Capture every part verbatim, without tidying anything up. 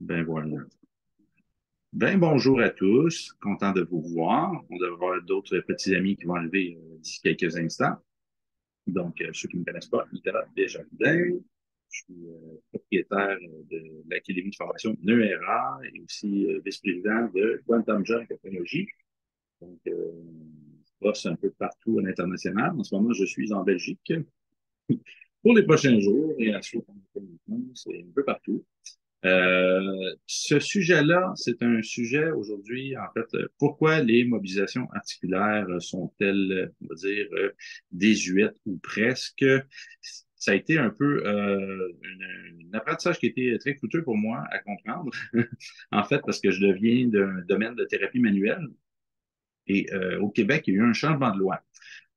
Ben voilà. Ben bonjour à tous, content de vous voir. On devrait avoir d'autres petits amis qui vont arriver euh, d'ici quelques instants. Donc, euh, ceux qui ne me connaissent pas, Nicolas Desjardins. Je suis euh, propriétaire de l'Académie de formation NeuEra et aussi euh, vice-président de Quantum Junk Technology. Donc, euh, je bosse un peu partout à l'international. En ce moment, je suis en Belgique pour les prochains jours et à ce moment, c'est un peu partout. Euh, ce sujet-là, c'est un sujet aujourd'hui, en fait, pourquoi les mobilisations articulaires sont-elles, on va dire, désuètes ou presque? Ça a été un peu euh, un apprentissage qui a été très coûteux pour moi à comprendre, en fait, parce que je deviens d'un domaine de thérapie manuelle. Et euh, au Québec, il y a eu un changement de loi.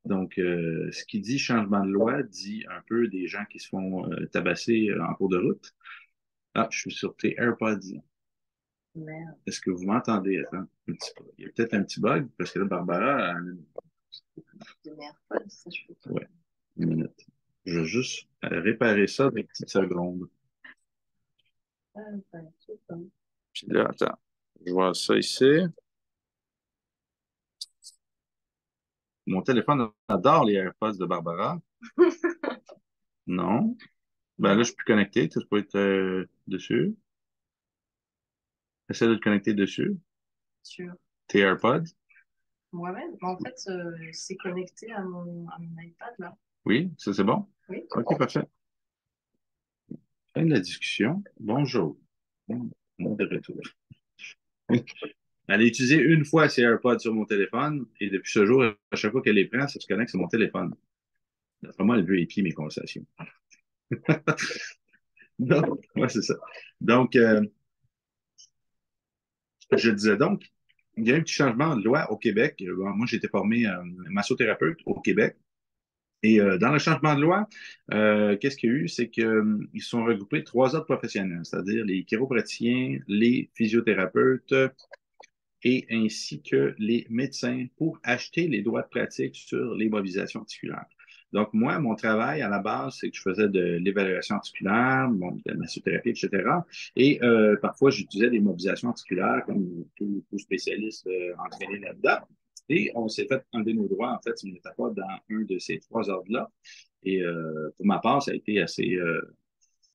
Donc, euh, ce qui dit changement de loi dit un peu des gens qui se font euh, tabasser euh, en cours de route. Ah, je suis sur tes AirPods. Merde. Est-ce que vous m'entendez? Attends, un petit peu. Il y a peut-être un petit bug, parce que là, Barbara... Elle... AirPods, ça, je peux pas. Ouais, une minute. Je vais juste réparer ça dans une petite seconde. Ah, ben, c'est bon. Puis là, attends, je vois ça ici. Mon téléphone adore les AirPods de Barbara. Non. Ben là, je suis plus connecté. Tu peux être euh, dessus. Essaie de te connecter dessus. Sûr. Tes AirPods. Moi-même. En fait, euh, c'est connecté à mon, à mon iPad, là. Oui, ça c'est bon? Oui. OK, parfait. Fin de la discussion. Bonjour. Bon, de retour. Elle a utilisé une fois ses AirPods sur mon téléphone et depuis ce jour, à chaque fois qu'elle les prend, ça se connecte sur mon téléphone. Vraiment, elle veut épier mes conversations. Donc, ouais, c'est ça. Donc, euh, je disais donc, il y a eu un petit changement de loi au Québec. Moi, j'ai été formé euh, massothérapeute au Québec. Et euh, dans le changement de loi, euh, qu'est-ce qu'il y a eu? C'est qu'ils euh, sont regroupés trois autres professionnels, c'est-à-dire les chiropraticiens, les physiothérapeutes et ainsi que les médecins pour acheter les droits de pratique sur les mobilisations articulaires. Donc, moi, mon travail à la base, c'est que je faisais de l'évaluation articulaire, bon, de la massothérapie, et cetera. Et euh, parfois, j'utilisais des mobilisations articulaires comme tout, tout spécialiste euh, entraîné là-dedans. Et on s'est fait enlever nos droits, en fait, si on n'était pas dans un de ces trois ordres-là. Et euh, pour ma part, ça a été assez... Euh,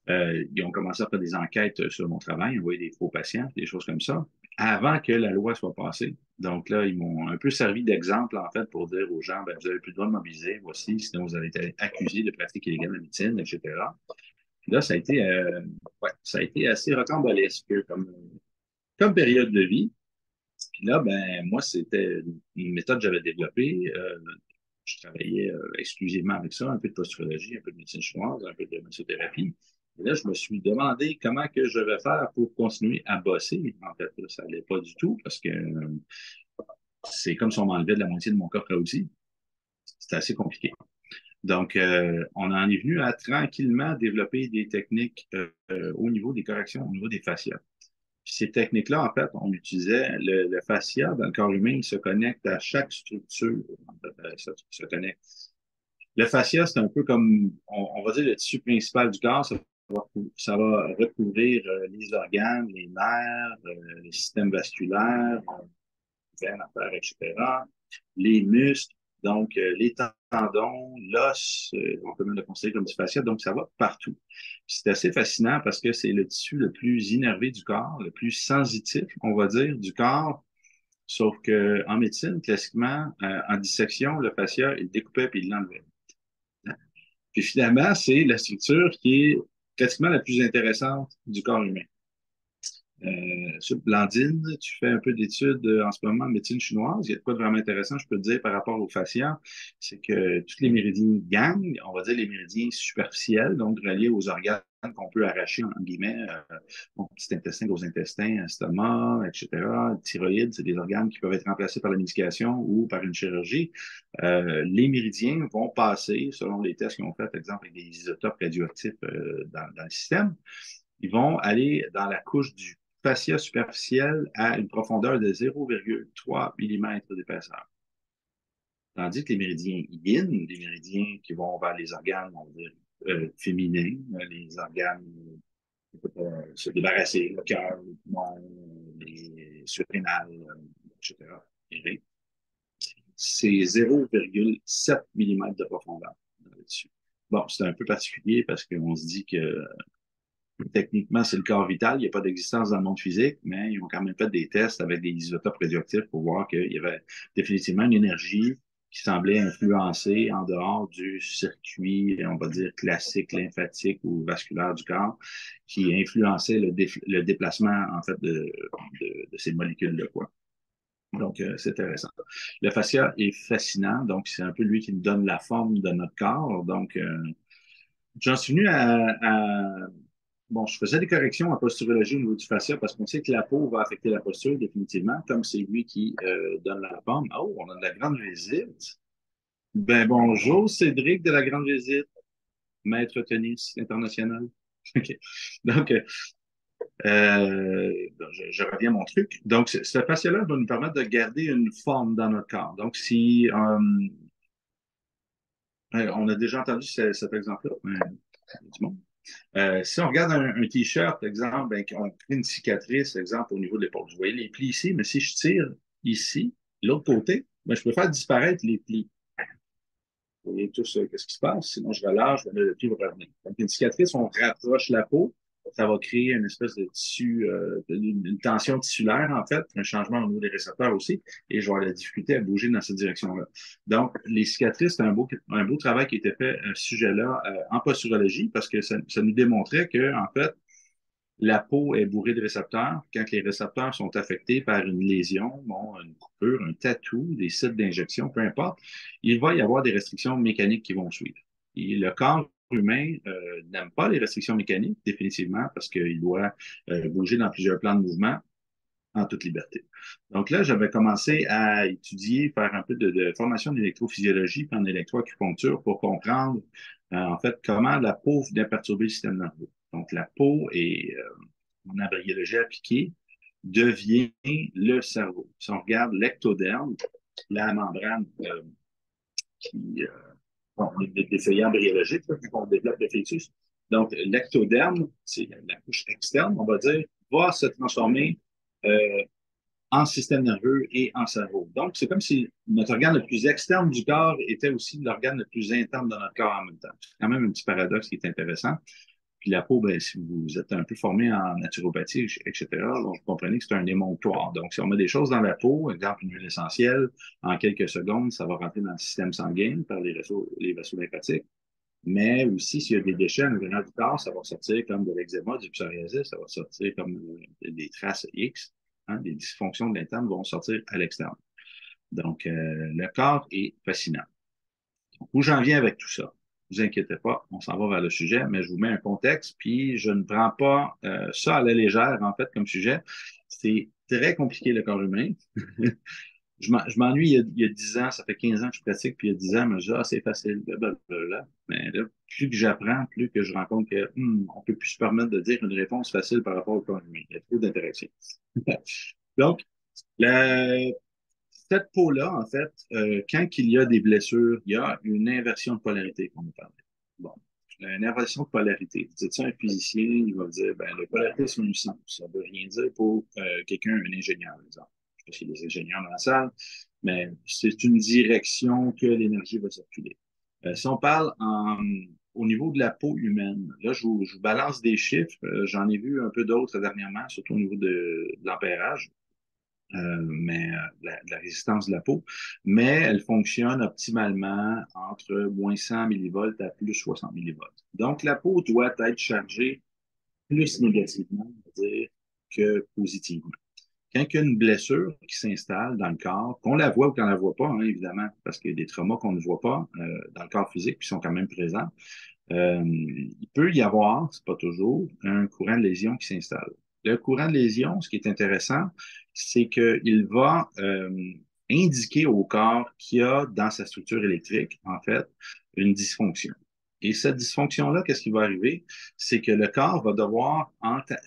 euh, ils ont commencé à faire des enquêtes sur mon travail, envoyer des faux patients, des choses comme ça, avant que la loi soit passée. Donc là, ils m'ont un peu servi d'exemple, en fait, pour dire aux gens, ben, vous n'avez plus le droit de mobiliser, voici, sinon vous allez être accusé de pratique illégale de médecine, et cetera. Puis là, ça a été, euh, ouais, ça a été assez rocambolesque comme, comme période de vie. Puis là, ben, moi, c'était une méthode que j'avais développée. Euh, je travaillais euh, exclusivement avec ça, un peu de posturologie, un peu de médecine chinoise, un peu de massothérapie. Et là, je me suis demandé comment que je vais faire pour continuer à bosser. En fait, là, ça n'allait pas du tout parce que euh, c'est comme si on m'enlevait de la moitié de mon corps à outils. C'était assez compliqué. Donc, euh, on en est venu à tranquillement développer des techniques euh, euh, au niveau des corrections, au niveau des fascias. Puis ces techniques-là, en fait, on utilisait le, le fascia dans le corps humain, il se connecte à chaque structure. En fait, ça, ça connecte. Le fascia, c'est un peu comme, on, on va dire, le tissu principal du corps. Ça va, ça va recouvrir euh, les organes, les nerfs, euh, les systèmes vasculaires, les veines, et cetera, les muscles, donc euh, les tendons, l'os, euh, on peut même le considérer comme du fascia, donc ça va partout. C'est assez fascinant parce que c'est le tissu le plus innervé du corps, le plus sensitif, on va dire, du corps. Sauf qu'en médecine, classiquement, euh, en dissection, le fascia, il le découpait puis il l'enlevait. Puis finalement, c'est la structure qui est pratiquement la plus intéressante du corps humain. Euh, Blandine, tu fais un peu d'études en ce moment en médecine chinoise. Il y a de quoi de vraiment intéressant, je peux te dire, par rapport aux fascias, c'est que tous les méridiens yang, on va dire les méridiens superficiels, donc reliés aux organes qu'on peut arracher, en guillemets, euh, mon petit intestin, gros intestin, estomac, et cetera, thyroïde, c'est des organes qui peuvent être remplacés par la médication ou par une chirurgie. Euh, les méridiens vont passer, selon les tests qu'on fait, par exemple, avec des isotopes radioactifs euh, dans, dans le système, ils vont aller dans la couche du fascia superficiel à une profondeur de zéro virgule trois millimètres d'épaisseur. Tandis que les méridiens yin, les méridiens qui vont vers les organes, on va dire, euh, féminins, les organes euh, se débarrasser, le cœur, le poumon, les surrénales, et cetera. C'est zéro virgule sept millimètres de profondeur là-dessus. Bon, c'est un peu particulier parce qu'on se dit que techniquement, c'est le corps vital, il n'y a pas d'existence dans le monde physique, mais ils ont quand même fait des tests avec des isotopes radioactifs pour voir qu'il y avait définitivement une énergie qui semblait influencer en dehors du circuit, on va dire, classique, lymphatique ou vasculaire du corps, qui influençait le, dé le déplacement, en fait, de, de, de ces molécules-là, quoi. Donc, euh, c'est intéressant. Le fascia est fascinant, donc c'est un peu lui qui nous donne la forme de notre corps. Donc, euh, j'en suis venu à... à Bon, je faisais des corrections en posturologie au niveau du fascia parce qu'on sait que la peau va affecter la posture définitivement, comme c'est lui qui euh, donne la forme. Oh, on a de la grande visite. Ben bonjour, Cédric de la Grande Visite, maître tennis international. OK. Donc, euh, euh, je, je reviens à mon truc. Donc, ce, ce fascia-là va nous permettre de garder une forme dans notre corps. Donc, si... Euh, on a déjà entendu ce, cet exemple-là. Du monde. Euh, si on regarde un, un t-shirt, exemple, ben, on crée une cicatrice, exemple, au niveau de l'épaule. Vous voyez les plis ici, mais si je tire ici, l'autre côté, ben, je peux faire disparaître les plis. Vous voyez tout ça, qu'est-ce qui se passe? Sinon, je relâche, ben, le pli va revenir. Donc, une cicatrice, on rapproche la peau, ça va créer une espèce de tissu, euh, une tension tissulaire, en fait, un changement au niveau des récepteurs aussi, et je vais avoir la difficulté à bouger dans cette direction-là. Donc, les cicatrices, c'est un beau, un beau travail qui était fait à ce sujet-là euh, en posturologie, parce que ça, ça nous démontrait que, en fait, la peau est bourrée de récepteurs. Quand les récepteurs sont affectés par une lésion, bon, une coupure, un tatou, des sites d'injection, peu importe, il va y avoir des restrictions mécaniques qui vont suivre. Et le corps humain euh, n'aime pas les restrictions mécaniques, définitivement, parce qu'il doit euh, bouger dans plusieurs plans de mouvement en toute liberté. Donc là, j'avais commencé à étudier, faire un peu de, de formation d'électrophysiologie puis en électroacupuncture pour comprendre, euh, en fait, comment la peau vient perturber le système nerveux. Donc la peau et euh, en embryologie appliquée devient le cerveau. Si on regarde l'ectoderme, la membrane euh, qui... Euh, Bon, des, des feuillants embryologiques, vu qu'on développe le fœtus. Donc, l'ectoderme, c'est la couche externe, on va dire, va se transformer euh, en système nerveux et en cerveau. Donc, c'est comme si notre organe le plus externe du corps était aussi l'organe le plus interne de notre corps en même temps. C'est quand même un petit paradoxe qui est intéressant. Puis la peau, ben, si vous êtes un peu formé en naturopathie, et cetera, donc vous comprenez que c'est un émonctoire. Donc, si on met des choses dans la peau, exemple une huile essentielle, en quelques secondes, ça va rentrer dans le système sanguin par les vaisseaux, les vaisseaux lymphatiques. Mais aussi, s'il y a des déchets à l'intérieur du corps, ça va sortir comme de l'eczéma, du psoriasis, ça va sortir comme des traces X. Hein, des dysfonctions de l'interne vont sortir à l'externe. Donc, euh, le corps est fascinant. Donc, où j'en viens avec tout ça? Ne vous inquiétez pas, on s'en va vers le sujet, mais je vous mets un contexte, puis je ne prends pas euh, ça à la légère, en fait, comme sujet. C'est très compliqué, le corps humain. Je m'ennuie il, il y a dix ans, ça fait quinze ans que je pratique, puis il y a dix ans, mais je dis, ah, c'est facile, blablabla. Mais là, plus que j'apprends, plus que je rencontre que hum, on ne peut plus se permettre de dire une réponse facile par rapport au corps humain. Il y a trop d'interactions. Donc, la... cette peau-là, en fait, euh, quand il y a des blessures, il y a une inversion de polarité qu'on nous parlait. Bon, une inversion de polarité. Vous dites ça, un physicien, il va dire, ben, le polarisme du sang, ça ne veut rien dire pour euh, quelqu'un, un ingénieur, par exemple. Je ne sais pas s'il y a des ingénieurs dans la salle, mais c'est une direction que l'énergie va circuler. Euh, si on parle en, au niveau de la peau humaine, là, je vous, je vous balance des chiffres. Euh, J'en ai vu un peu d'autres dernièrement, surtout au niveau de, de l'ampérage. Euh, mais euh, la, la résistance de la peau, mais elle fonctionne optimalement entre moins cent millivolts à plus soixante millivolts. Donc, la peau doit être chargée plus négativement, on va dire, que positivement. Quand il y a une blessure qui s'installe dans le corps, qu'on la voit ou qu'on ne la voit pas, hein, évidemment, parce qu'il y a des traumas qu'on ne voit pas euh, dans le corps physique qui sont quand même présents, euh, il peut y avoir, c'est pas toujours, un courant de lésion qui s'installe. Le courant de lésion, ce qui est intéressant, c'est qu'il va euh, indiquer au corps qu'il y a dans sa structure électrique, en fait, une dysfonction. Et cette dysfonction-là, qu'est-ce qui va arriver? C'est que le corps va devoir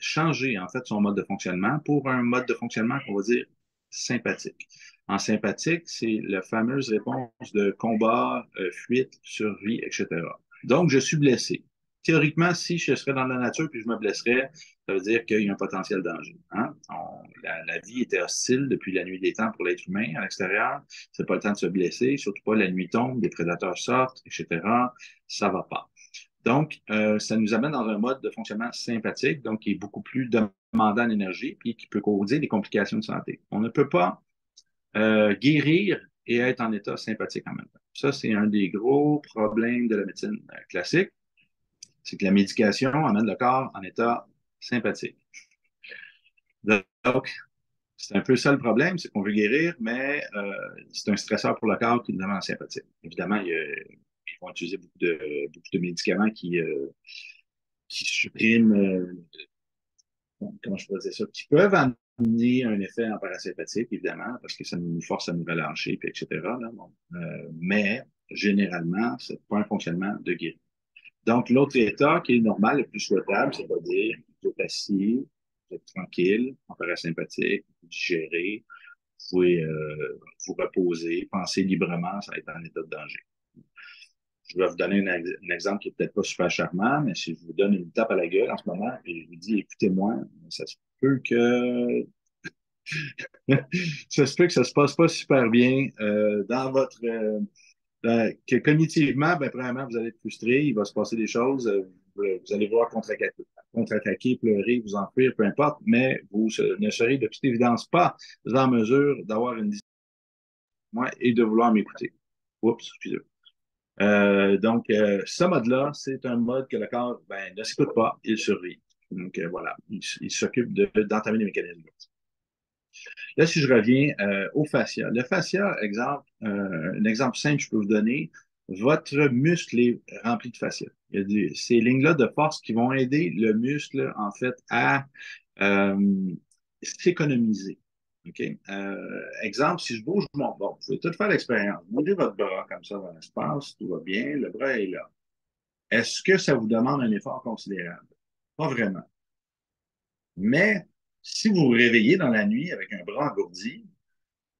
changer, en fait, son mode de fonctionnement pour un mode de fonctionnement qu'on va dire sympathique. En sympathique, c'est la fameuse réponse de combat, euh, fuite, survie, et cetera. Donc, je suis blessé. théoriquement, si je serais dans la nature puis je me blesserais, ça veut dire qu'il y a un potentiel danger. Hein? On, la, la vie était hostile depuis la nuit des temps pour l'être humain à l'extérieur. C'est pas le temps de se blesser, surtout pas la nuit tombe, des prédateurs sortent, et cetera. Ça va pas. Donc, euh, ça nous amène dans un mode de fonctionnement sympathique, donc qui est beaucoup plus demandant en énergie puis qui peut causer des complications de santé. On ne peut pas euh, guérir et être en état sympathique en même temps. Ça, c'est un des gros problèmes de la médecine classique. C'est que la médication amène le corps en état sympathique. Donc, c'est un peu ça le problème, c'est qu'on veut guérir, mais euh, c'est un stresseur pour le corps qui nous amène en sympathique. Évidemment, il y a, ils vont utiliser beaucoup de, beaucoup de médicaments qui, euh, qui suppriment, euh, comment je pourrais dire ça, qui peuvent amener un effet en parasympathique, évidemment, parce que ça nous force à nous relâcher, puis et cetera. Là, bon. euh, mais, généralement, ce n'est pas un fonctionnement de guérison. Donc, l'autre état qui est normal, le plus souhaitable, c'est-à-dire vous êtes assis, vous êtes tranquille, en parasympathique, digéré, vous pouvez euh, vous reposer, penser librement, ça va être en état de danger. Je vais vous donner un, un exemple qui n'est peut-être pas super charmant, mais si je vous donne une tape à la gueule en ce moment et je vous dis, écoutez-moi, ça se peut que ça se peut que ça ne se passe pas super bien euh, dans votre... Euh... Ben, que cognitivement, ben, premièrement, vous allez être frustré, il va se passer des choses, vous, vous allez vouloir contre-attaquer, contre-attaquer, pleurer, vous enfuir, peu importe, mais vous ne serez de toute évidence pas en mesure d'avoir une discipline et de vouloir m'écouter. Oups, excusez-moi. Euh, donc, euh, ce mode-là, c'est un mode que le corps ben, ne s'écoute pas, il survit. Donc, euh, voilà, il, il s'occupe de, d'entamer les mécanismes. Là, si je reviens euh, au fascia, le fascia, exemple, euh, un exemple simple que je peux vous donner, votre muscle est rempli de fascia. Il y a des, ces lignes-là de force qui vont aider le muscle, en fait, à euh, s'économiser. Okay? Euh, exemple, si je bouge mon bras, vous pouvez tout faire l'expérience. Bougez votre bras comme ça dans l'espace, tout va bien, le bras est là. Est-ce que ça vous demande un effort considérable? Pas vraiment. Mais, si vous vous réveillez dans la nuit avec un bras engourdi,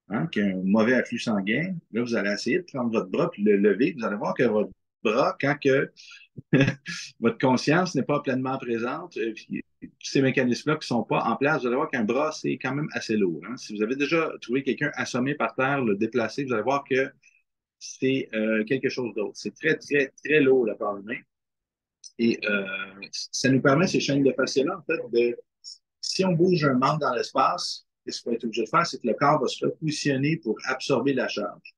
hein, qui a un mauvais afflux sanguin, là, vous allez essayer de prendre votre bras et le lever. Vous allez voir que votre bras, quand que votre conscience n'est pas pleinement présente, euh, ces mécanismes-là qui ne sont pas en place, vous allez voir qu'un bras, c'est quand même assez lourd. Hein. Si vous avez déjà trouvé quelqu'un assommé par terre, le déplacer, vous allez voir que c'est euh, quelque chose d'autre. C'est très, très, très lourd, le corps humain. Et euh, ça nous permet, ces chaînes de fascia-là, en fait, de... Si on bouge un membre dans l'espace, ce qu'on est obligé de faire, c'est que le corps va se repositionner pour absorber la charge.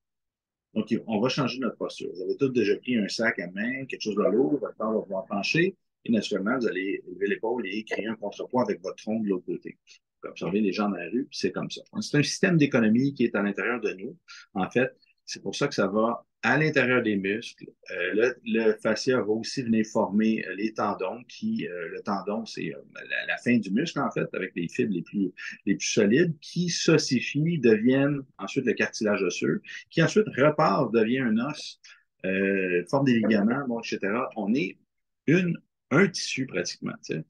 Donc, on va changer notre posture. Vous avez tous déjà pris un sac à main, quelque chose de lourd, votre corps va pouvoir pencher, et naturellement, vous allez lever l'épaule et créer un contrepoids avec votre tronc de l'autre côté. Vous observez les gens dans la rue, c'est comme ça. C'est un système d'économie qui est à l'intérieur de nous. En fait, c'est pour ça que ça va à l'intérieur des muscles. Euh, le, le fascia va aussi venir former les tendons, qui, euh, le tendon, c'est euh, la, la fin du muscle, en fait, avec les fibres les plus, les plus solides, qui s'ossifient, deviennent ensuite le cartilage osseux, qui ensuite repart, devient un os, euh, forme des ligaments, bon, et cetera. On est une, un tissu, pratiquement, tu sais.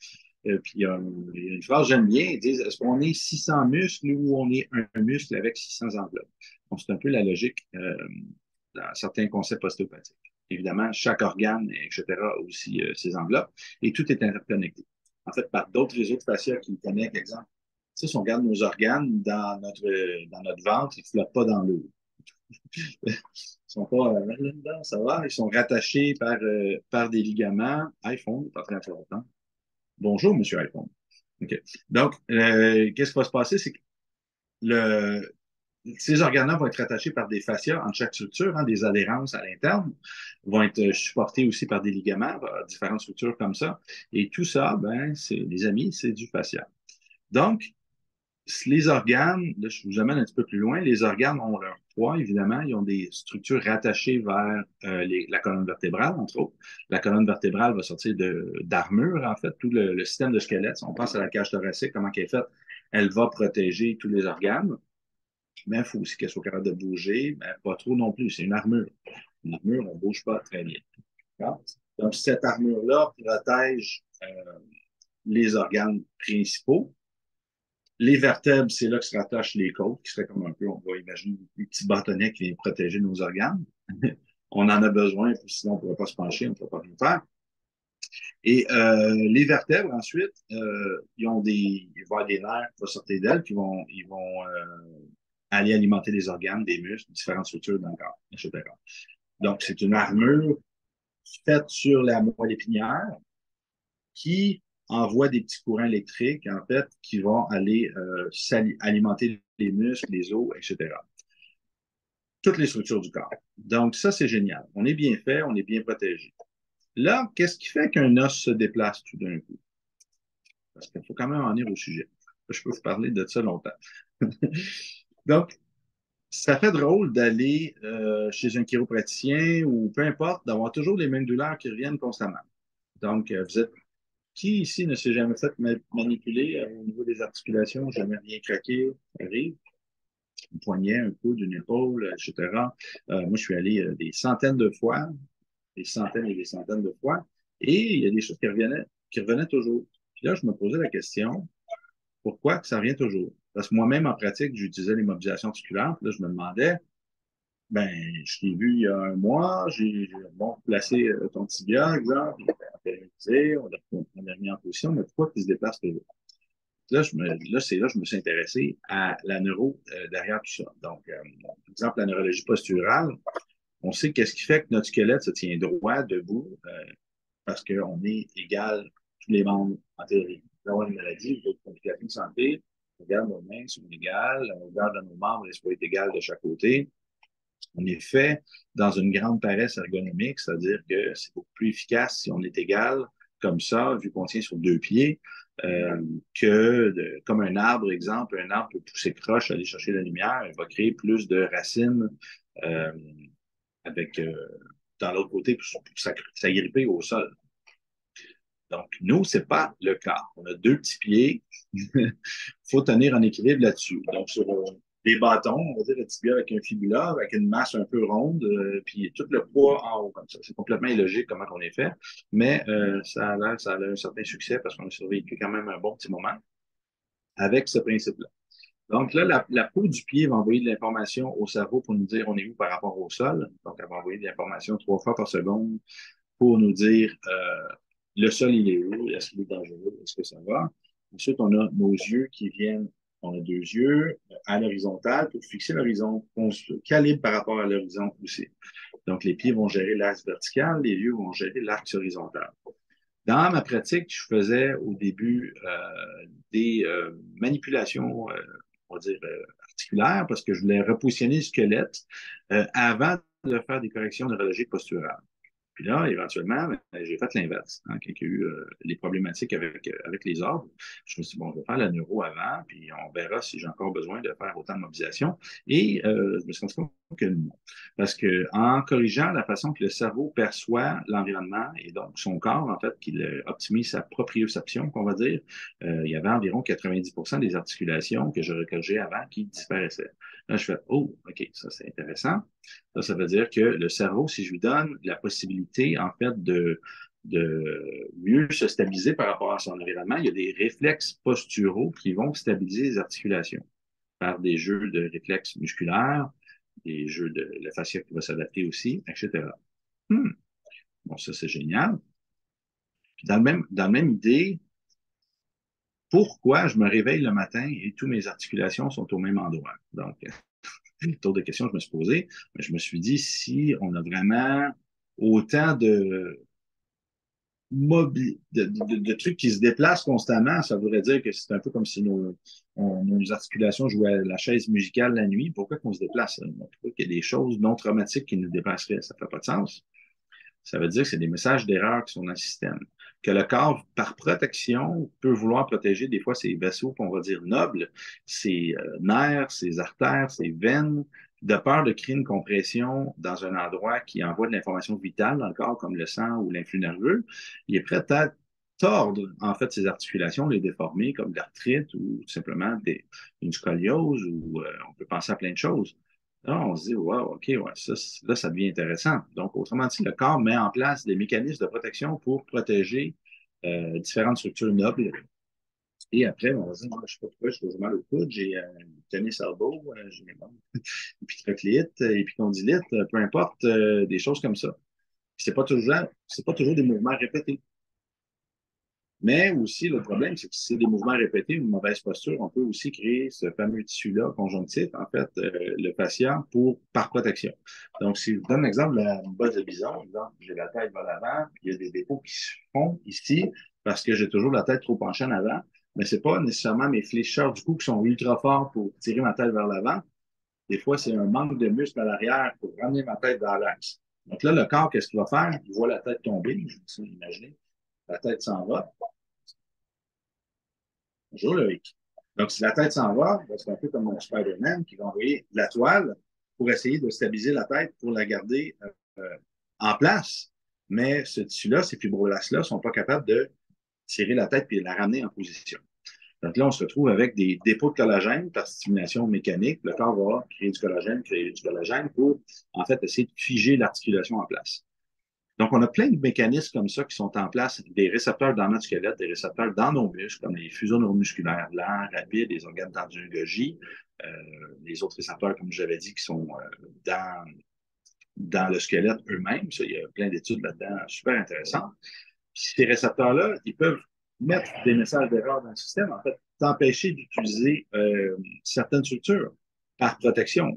Euh, puis il y a une phrase j'aime bien, ils disent, est-ce qu'on est six cents muscles ou on est un muscle avec six cents enveloppes? Donc, c'est un peu la logique euh, dans certains concepts ostéopathiques. Évidemment, chaque organe, et cetera, a aussi euh, ses enveloppes, et tout est interconnecté. En fait, par d'autres réseaux de fascia qui connectent, exemple, tu sais, si on regarde nos organes dans notre, dans notre ventre, ils ne flottent pas dans l'eau. Ils sont pas euh, ça va, ils sont rattachés par, euh, par des ligaments. iPhone, pas très important. Bonjour, monsieur iPhone. Okay. Donc, euh, qu'est-ce qui va se passer? C'est que le, ces organes-là vont être attachés par des fascias entre chaque structure, hein, des adhérences à l'interne, vont être supportés aussi par des ligaments, par différentes structures comme ça. Et tout ça, ben, c'est, les amis, c'est du fascia. Donc, les organes, là, je vous amène un petit peu plus loin, les organes ont leur poids, évidemment, ils ont des structures rattachées vers euh, les, la colonne vertébrale, entre autres. La colonne vertébrale va sortir de, d'armure, en fait, tout le, le système de squelette. Si on pense à la cage thoracique, comment elle est faite, elle va protéger tous les organes, mais il faut aussi qu'elle soit capable de bouger, mais pas trop non plus, c'est une armure. Une armure, on ne bouge pas très bien. D'accord? Donc, cette armure-là protège euh, les organes principaux. Les vertèbres, c'est là que se rattachent les côtes, qui serait comme un peu, on va imaginer, un petit bâtonnet qui vient protéger nos organes. On en a besoin, sinon on ne pourrait pas se pencher, on ne pourrait pas rien faire. Et euh, les vertèbres, ensuite, euh, ils ont des, ils vont avoir des nerfs qui vont sortir d'elles, puis ils vont, ils vont euh, aller alimenter les organes, des muscles, différentes structures dans le corps, et cetera. Donc, c'est une armure faite sur la moelle épinière qui envoie des petits courants électriques, en fait, qui vont aller euh, alimenter les muscles, les os, et cetera. Toutes les structures du corps. Donc, ça, c'est génial. On est bien fait, on est bien protégé. Là, qu'est-ce qui fait qu'un os se déplace tout d'un coup? Parce qu'il faut quand même en venir au sujet. Je peux vous parler de ça longtemps. Donc, ça fait drôle d'aller euh, chez un chiropraticien ou peu importe, d'avoir toujours les mêmes douleurs qui reviennent constamment. Donc, euh, vous êtes... Qui ici ne s'est jamais fait manipuler euh, au niveau des articulations, jamais rien craqué, arrive? Un poignet, un coude, une épaule, et cetera. Euh, moi, je suis allé euh, des centaines de fois, des centaines et des centaines de fois, et il y a des choses qui revenaient, qui revenaient toujours. Puis là, je me posais la question, pourquoi que ça revient toujours? Parce que moi-même, en pratique, j'utilisais les mobilisations articulaires. Là, je me demandais, ben, je t'ai vu il y a un mois, j'ai bon, placé euh, ton tibia, exemple, on l'a mis en position, mais pourquoi tu se déplaces toujours? Là, là c'est là que je me suis intéressé à la neuro euh, derrière tout ça. Donc, euh, par exemple, la neurologie posturale, on sait qu'est-ce qui fait que notre squelette se tient droit, debout, euh, parce qu'on est égal, tous les membres en théorie. D'avoir une maladie, d'autres complications de santé, on regarde nos mains, sont égales, on regarde nos membres, les poids sont égales de chaque côté. On est fait dans une grande paresse ergonomique, c'est-à-dire que c'est beaucoup plus efficace si on est égal comme ça, vu qu'on tient sur deux pieds, euh, que de, comme un arbre, exemple, un arbre peut pousser croche, aller chercher la lumière, il va créer plus de racines euh, avec euh, dans l'autre côté pour, pour s'agripper au sol. Donc, nous, ce n'est pas le cas. On a deux petits pieds. Il faut tenir en équilibre là-dessus. Donc, sur des bâtons, on va dire le tibia avec un fibula, avec une masse un peu ronde, euh, puis tout le poids en haut, comme ça. C'est complètement illogique comment on est fait, mais euh, ça a l'air, ça a un certain succès parce qu'on a survécu quand même un bon petit moment avec ce principe-là. Donc là, la, la peau du pied va envoyer de l'information au cerveau pour nous dire on est où par rapport au sol. Donc, elle va envoyer de l'information trois fois par seconde pour nous dire euh, le sol, il est où? Est-ce qu'il est dangereux? Est-ce que ça va? Ensuite, on a nos yeux qui viennent, on a deux yeux à l'horizontale pour fixer l'horizon. On se calibre par rapport à l'horizon aussi. Donc, les pieds vont gérer l'axe vertical, les yeux vont gérer l'axe horizontal. Dans ma pratique, je faisais au début euh, des euh, manipulations, euh, on va dire, euh, articulaires, parce que je voulais repositionner le squelette euh, avant de faire des corrections neurologiques posturales. Puis là, éventuellement, ben, j'ai fait l'inverse. Hein, quand il y a eu euh, les problématiques avec, euh, avec les ordres, je me suis dit, bon, je vais faire la neuro avant, puis on verra si j'ai encore besoin de faire autant de mobilisation. Et euh, je me suis rendu compte que non. Parce qu'en corrigeant la façon que le cerveau perçoit l'environnement et donc son corps, en fait, qu'il optimise sa proprioception, qu'on va dire, euh, il y avait environ quatre-vingt-dix pour cent des articulations que je recorrigeais avant qui disparaissaient. Là, je fais, oh, OK, ça, c'est intéressant. Ça, ça veut dire que le cerveau, si je lui donne la possibilité, en fait, de, de mieux se stabiliser par rapport à son environnement, il y a des réflexes posturaux qui vont stabiliser les articulations par des jeux de réflexes musculaires, des jeux de la fascia qui va s'adapter aussi, et cetera. Hmm. Bon, ça, c'est génial. Puis dans le même, dans la même idée, pourquoi je me réveille le matin et toutes mes articulations sont au même endroit? Donc, tour de questions que je me suis posée, mais je me suis dit, si on a vraiment autant de, de, de, de trucs qui se déplacent constamment, ça voudrait dire que c'est un peu comme si nos, on, nos articulations jouaient à la chaise musicale la nuit. Pourquoi qu'on se déplace? Pourquoi qu'il y a des choses non traumatiques qui nous dépasseraient? Ça ne fait pas de sens. Ça veut dire que c'est des messages d'erreur qui sont dans le système. Que le corps, par protection, peut vouloir protéger des fois ses vaisseaux qu'on va dire nobles, ses nerfs, ses artères, ses veines, de peur de créer une compression dans un endroit qui envoie de l'information vitale dans le corps, comme le sang ou l'influx nerveux. Il est prêt à tordre, en fait, ses articulations, les déformer, comme l'arthrite ou simplement des, une scoliose, ou euh, on peut penser à plein de choses. Là, on se dit, wow, OK, ouais, ça, là, ça devient intéressant. Donc, autrement dit, le corps met en place des mécanismes de protection pour protéger euh, différentes structures nobles. Et après, on va se dire, oh, je ne sais pas pourquoi, j'ai toujours mal au coude, j'ai euh, tennis elbow, euh, j'ai bon, épitrocléite, épicondylite, peu importe, euh, des choses comme ça. Ce n'est pas toujours, c'est pas toujours des mouvements répétés. Mais aussi, le problème, c'est que si c'est des mouvements répétés, une mauvaise posture, on peut aussi créer ce fameux tissu-là conjonctif, en fait, euh, le patient, pour, par protection. Donc, si je vous donne un exemple, la bosse de bison, exemple, j'ai la tête vers l'avant, puis il y a des dépôts qui se font ici parce que j'ai toujours la tête trop penchée en avant, mais c'est pas nécessairement mes fléchisseurs du cou qui sont ultra forts pour tirer ma tête vers l'avant. Des fois, c'est un manque de muscle à l'arrière pour ramener ma tête vers l'axe. Donc là, le corps, qu'est-ce qu'il va faire? Il voit la tête tomber, je vous imaginez. La tête s'en va. Bonjour, Loïc. Donc, si la tête s'en va, c'est un peu comme un Spider-Man qui va envoyer de la toile pour essayer de stabiliser la tête, pour la garder euh, en place. Mais ce tissu-là, ces fibrolasses-là ne sont pas capables de tirer la tête et la ramener en position. Donc là, on se retrouve avec des dépôts de collagène par stimulation mécanique. Le corps va créer du collagène, créer du collagène pour, en fait, essayer de figer l'articulation en place. Donc, on a plein de mécanismes comme ça qui sont en place, des récepteurs dans notre squelette, des récepteurs dans nos muscles, comme les fuseaux neuromusculaires lents, rapides, les organes d'angiologie, euh, les autres récepteurs, comme j'avais dit, qui sont euh, dans, dans le squelette eux-mêmes. Ça, il y a plein d'études là-dedans super intéressantes. Puis ces récepteurs-là, ils peuvent mettre des messages d'erreur dans le système, en fait, t'empêcher d'utiliser euh, certaines structures par protection.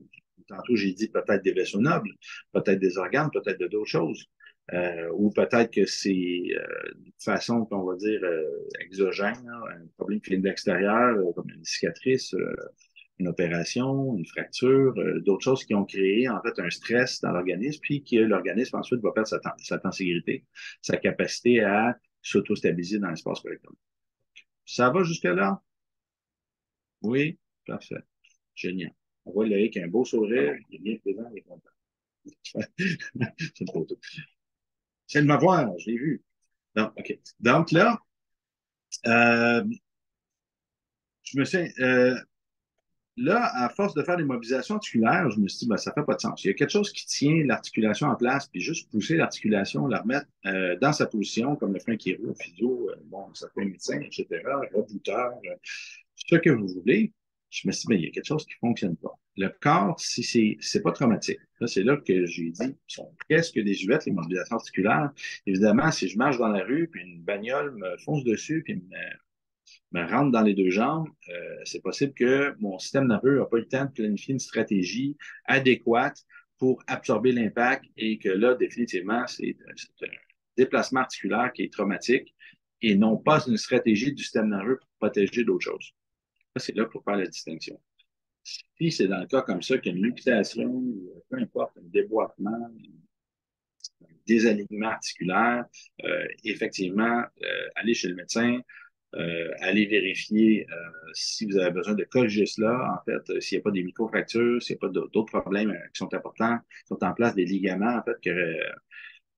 Tantôt, j'ai dit peut-être des vaisseaux nobles, peut-être des organes, peut-être d'autres choses. Euh, ou peut-être que c'est euh, une façon, qu'on va dire, euh, exogène, hein, un problème qui vient de l'extérieur, euh, comme une cicatrice, euh, une opération, une fracture, euh, d'autres choses qui ont créé en fait un stress dans l'organisme, puis que l'organisme ensuite va perdre sa, sa tenségrité, sa capacité à s'auto-stabiliser dans l'espace correctement. Ça va jusque-là? Oui? Parfait. Génial. On voit Loïc a un beau sourire, il est bien présent, il est content. C'est une photo. C'est de m'avoir, je l'ai vu. Donc, OK. Donc là, euh, je me suis. Euh, là, à force de faire des mobilisations articulaires, je me suis dit, ben, ça ne fait pas de sens. Il y a quelque chose qui tient l'articulation en place, puis juste pousser l'articulation, la remettre euh, dans sa position, comme le frein qui roule, physio, euh, bon, ça fait un médecin, et cetera, rebouteur, euh, ce que vous voulez. Je me suis dit, ben, il y a quelque chose qui ne fonctionne pas. Le corps, si c'est, c'est pas traumatique. Là, c'est là que j'ai dit, sont presque désuètes, les mobilisations articulaires. Évidemment, si je marche dans la rue, puis une bagnole me fonce dessus, puis me, me rentre dans les deux jambes, euh, c'est possible que mon système nerveux n'a pas eu le temps de planifier une stratégie adéquate pour absorber l'impact et que là, définitivement, c'est, c'est un déplacement articulaire qui est traumatique et non pas une stratégie du système nerveux pour protéger d'autres choses. C'est là pour faire la distinction. Si c'est dans le cas comme ça qu'il y a une luxation, peu importe, un déboîtement, un désalignement articulaire, euh, effectivement, euh, allez chez le médecin, euh, allez vérifier euh, si vous avez besoin de corriger cela, en fait, euh, s'il n'y a pas des micro-fractures, s'il n'y a pas d'autres problèmes euh, qui sont importants, qui sont en place, des ligaments, en fait, qui auraient,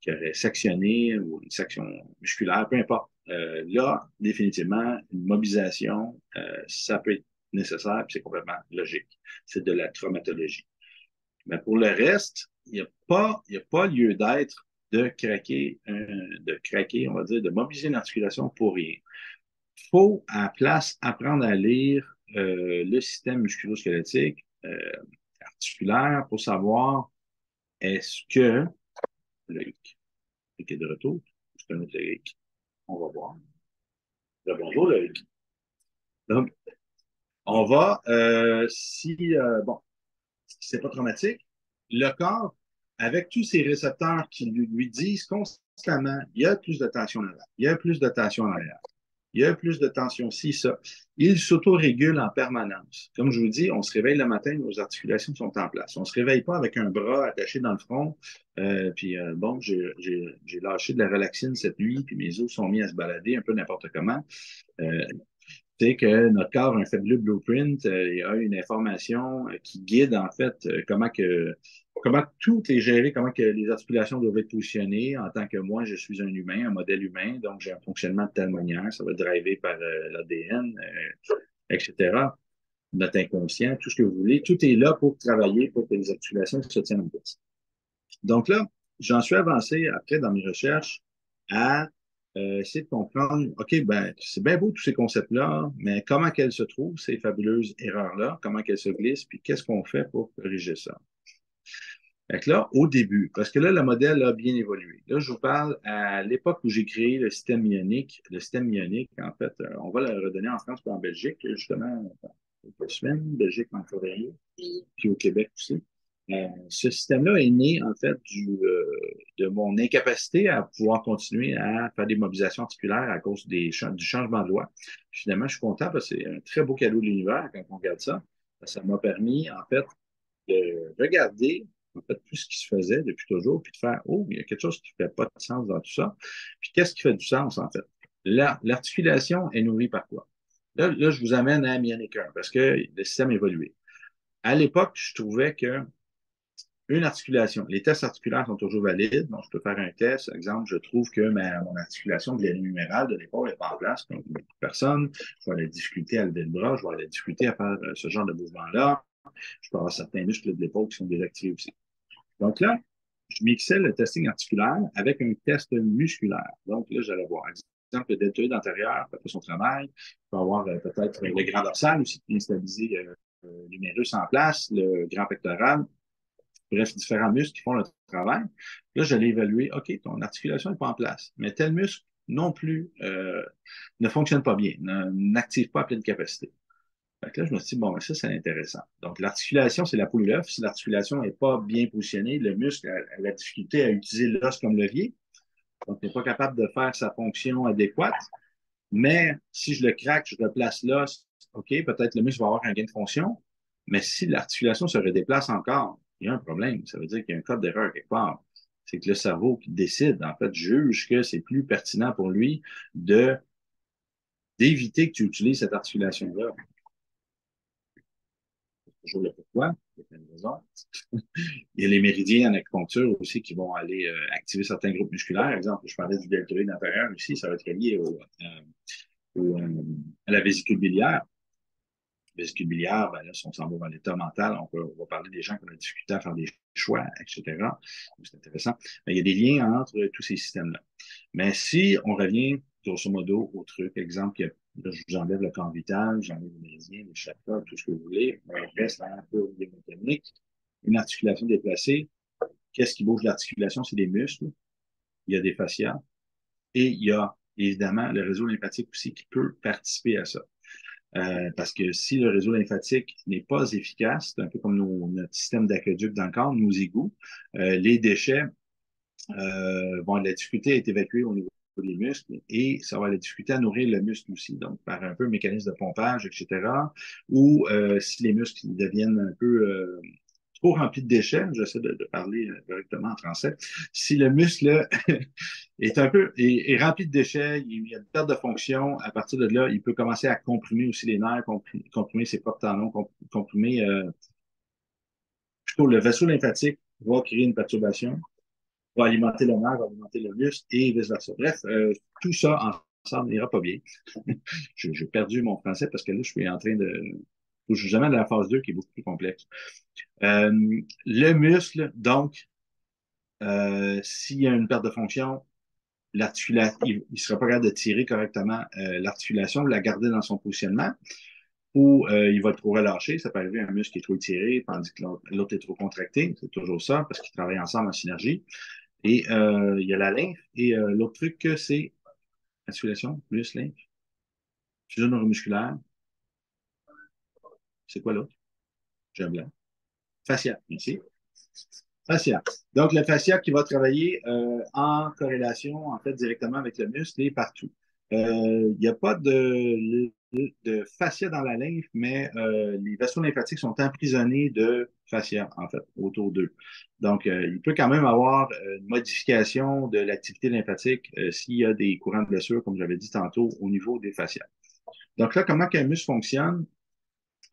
qui auraient sectionné ou une section musculaire, peu importe. Euh, là, définitivement, une mobilisation, euh, ça peut être nécessaire, puis c'est complètement logique. C'est de la traumatologie. Mais pour le reste, il n'y a pas, il n'y a pas lieu d'être de craquer, euh, de craquer, on va dire, de mobiliser une articulation pour rien. Il faut, à la place, apprendre à lire euh, le système musculo-squelettique euh, articulaire pour savoir est-ce que le hic est de retour, c'est un autre hic. On va voir. Bonjour, Loïc. Donc, on va, euh, si, euh, bon, c'est pas traumatique, le corps, avec tous ses récepteurs qui lui, lui disent constamment, il y a plus de tension en avant, il y a plus de tension en arrière, il y a plus de tension ci, ça, il s'autorégule en permanence. Comme je vous dis, on se réveille le matin, nos articulations sont en place. On ne se réveille pas avec un bras attaché dans le front, Euh, puis euh, bon, j'ai, j'ai, j'ai lâché de la relaxine cette nuit, puis mes os sont mis à se balader un peu n'importe comment. Euh, c'est que notre corps a un faible blueprint, euh, il y a une information euh, qui guide en fait euh, comment que comment tout est géré, comment que les articulations doivent être positionnées en tant que moi, je suis un humain, un modèle humain, donc j'ai un fonctionnement de telle manière, ça va être drivé par euh, l'A D N, euh, et cetera. Notre inconscient, tout ce que vous voulez, tout est là pour travailler, pour que les articulations se tiennent en place. Donc là, j'en suis avancé après dans mes recherches à euh, essayer de comprendre, OK, ben c'est bien beau tous ces concepts-là, mais comment qu'elles se trouvent, ces fabuleuses erreurs-là, comment qu'elles se glissent, puis qu'est-ce qu'on fait pour corriger ça? Fait que là, au début, parce que là, le modèle a bien évolué. Là, je vous parle à l'époque où j'ai créé le système Myonique. Le système Myonique, en fait, on va le redonner en France et en Belgique, justement, quelques semaines, Belgique en février, puis au Québec aussi. Euh, ce système-là est né, en fait, du, euh, de mon incapacité à pouvoir continuer à faire des mobilisations articulaires à cause des ch- du changement de loi. Puis, finalement, je suis content parce que c'est un très beau cadeau de l'univers quand on regarde ça. Ça m'a permis, en fait, de regarder en fait, tout ce qui se faisait depuis toujours, puis de faire « Oh, il y a quelque chose qui ne fait pas de sens dans tout ça. » Puis qu'est-ce qui fait du sens, en fait? La, l'articulation est nourrie par quoi? Là, là je vous amène à Myonique parce que le système évoluait. À l'époque, je trouvais que une articulation, les tests articulaires sont toujours valides. Donc, je peux faire un test. Par exemple, je trouve que ma, mon articulation de l'aile numérale de l'épaule n'est pas en place. Donc, beaucoup de personnes, je vais aller discuter à lever le bras, je vais aller discuter à faire ce genre de mouvement-là. Je peux avoir certains muscles de l'épaule qui sont désactivés aussi. Donc là, je mixais le testing articulaire avec un test musculaire. Donc là, j'allais voir, par exemple, le deltoïde antérieur, peut-être son travail. Je peux avoir euh, peut-être le grand dorsal aussi qui est stabilisé, euh, l'humérus en place, le grand pectoral. Bref, différents muscles qui font le travail. Là, je l'ai évalué. OK, ton articulation n'est pas en place, mais tel muscle non plus euh, ne fonctionne pas bien, ne, n'active pas à pleine capacité. Fait que là, je me suis dit, bon, ben, ça, c'est intéressant. Donc, l'articulation, c'est la poule d'œuf. Si l'articulation n'est pas bien positionnée, le muscle a, a la difficulté à utiliser l'os comme levier. Donc, il n'est pas capable de faire sa fonction adéquate. Mais si je le craque, je replace l'os, OK, peut-être le muscle va avoir un gain de fonction. Mais si l'articulation se redéplace encore, il y a un problème. Ça veut dire qu'il y a un code d'erreur quelque part. C'est que le cerveau qui décide, en fait, juge que c'est plus pertinent pour lui de d'éviter que tu utilises cette articulation-là. Toujours le pourquoi, il y a plein de raisons. Il y a les méridiens en acupuncture aussi qui vont aller euh, activer certains groupes musculaires. Par exemple, je parlais du deltoïde antérieur aussi, ça va être lié au, euh, au, euh, à la vésicule biliaire. Vésicule biliaire, ben là, si on s'en va dans l'état mental, on, peut, on va parler des gens qu'on a discuté à faire des choix, et cetera. Donc, c'est intéressant. Ben, il y a des liens entre tous ces systèmes-là. Mais si on revient, grosso modo, au truc, exemple, là, je vous enlève le corps vital, j'enlève les méridiens, les chakras, tout ce que vous voulez, on reste dans un peu au niveau mécanique. Une articulation déplacée, qu'est-ce qui bouge l'articulation? C'est des muscles, il y a des fascias, et il y a évidemment le réseau lymphatique aussi qui peut participer à ça. Euh, parce que si le réseau lymphatique n'est pas efficace, c'est un peu comme nos, notre système d'aqueduc dans le corps, nos égouts, euh, les déchets euh, vont de la difficulté être évacués au niveau des muscles et ça va la difficulté à nourrir le muscle aussi, donc par un peu un mécanisme de pompage, et cetera. Ou euh, si les muscles deviennent un peu euh, trop remplis de déchets, j'essaie de, de parler correctement en français, si le muscle est un peu est, est rempli de déchets, il y a une perte de fonction, à partir de là, il peut commencer à comprimer aussi les nerfs, comprimer, comprimer ses propres tendons, comprimer euh, plutôt le vaisseau lymphatique va créer une perturbation, va alimenter le nerf, va alimenter le muscle et vice-versa. Bref, euh, tout ça ensemble n'ira pas bien. J'ai perdu mon français parce que là, je suis en train de... Je suis jamais dans la phase deux qui est beaucoup plus complexe. Euh, le muscle, donc, euh, s'il y a une perte de fonction, l'articulation, il ne sera pas capable de tirer correctement euh, l'articulation, de la garder dans son positionnement. Ou euh, il va être trop relâché, ça peut arriver un muscle qui est trop étiré, tandis que l'autre, l'autre est trop contracté, c'est toujours ça, parce qu'ils travaillent ensemble en synergie. Et euh, il y a la lymphe, et euh, l'autre truc, c'est articulation, plus lymphe, fusion neuromusculaire, c'est quoi l'autre? J'ai un blanc. Fascia, merci. Fascia. Donc, le fascia qui va travailler euh, en corrélation, en fait, directement avec le muscle et partout. Il euh, n'y a pas de, de, de fascia dans la lymphe, mais euh, les vaisseaux lymphatiques sont emprisonnés de fascia, en fait, autour d'eux. Donc, euh, il peut quand même avoir une modification de l'activité lymphatique euh, s'il y a des courants de blessure, comme j'avais dit tantôt, au niveau des fascias. Donc là, comment qu'un muscle fonctionne?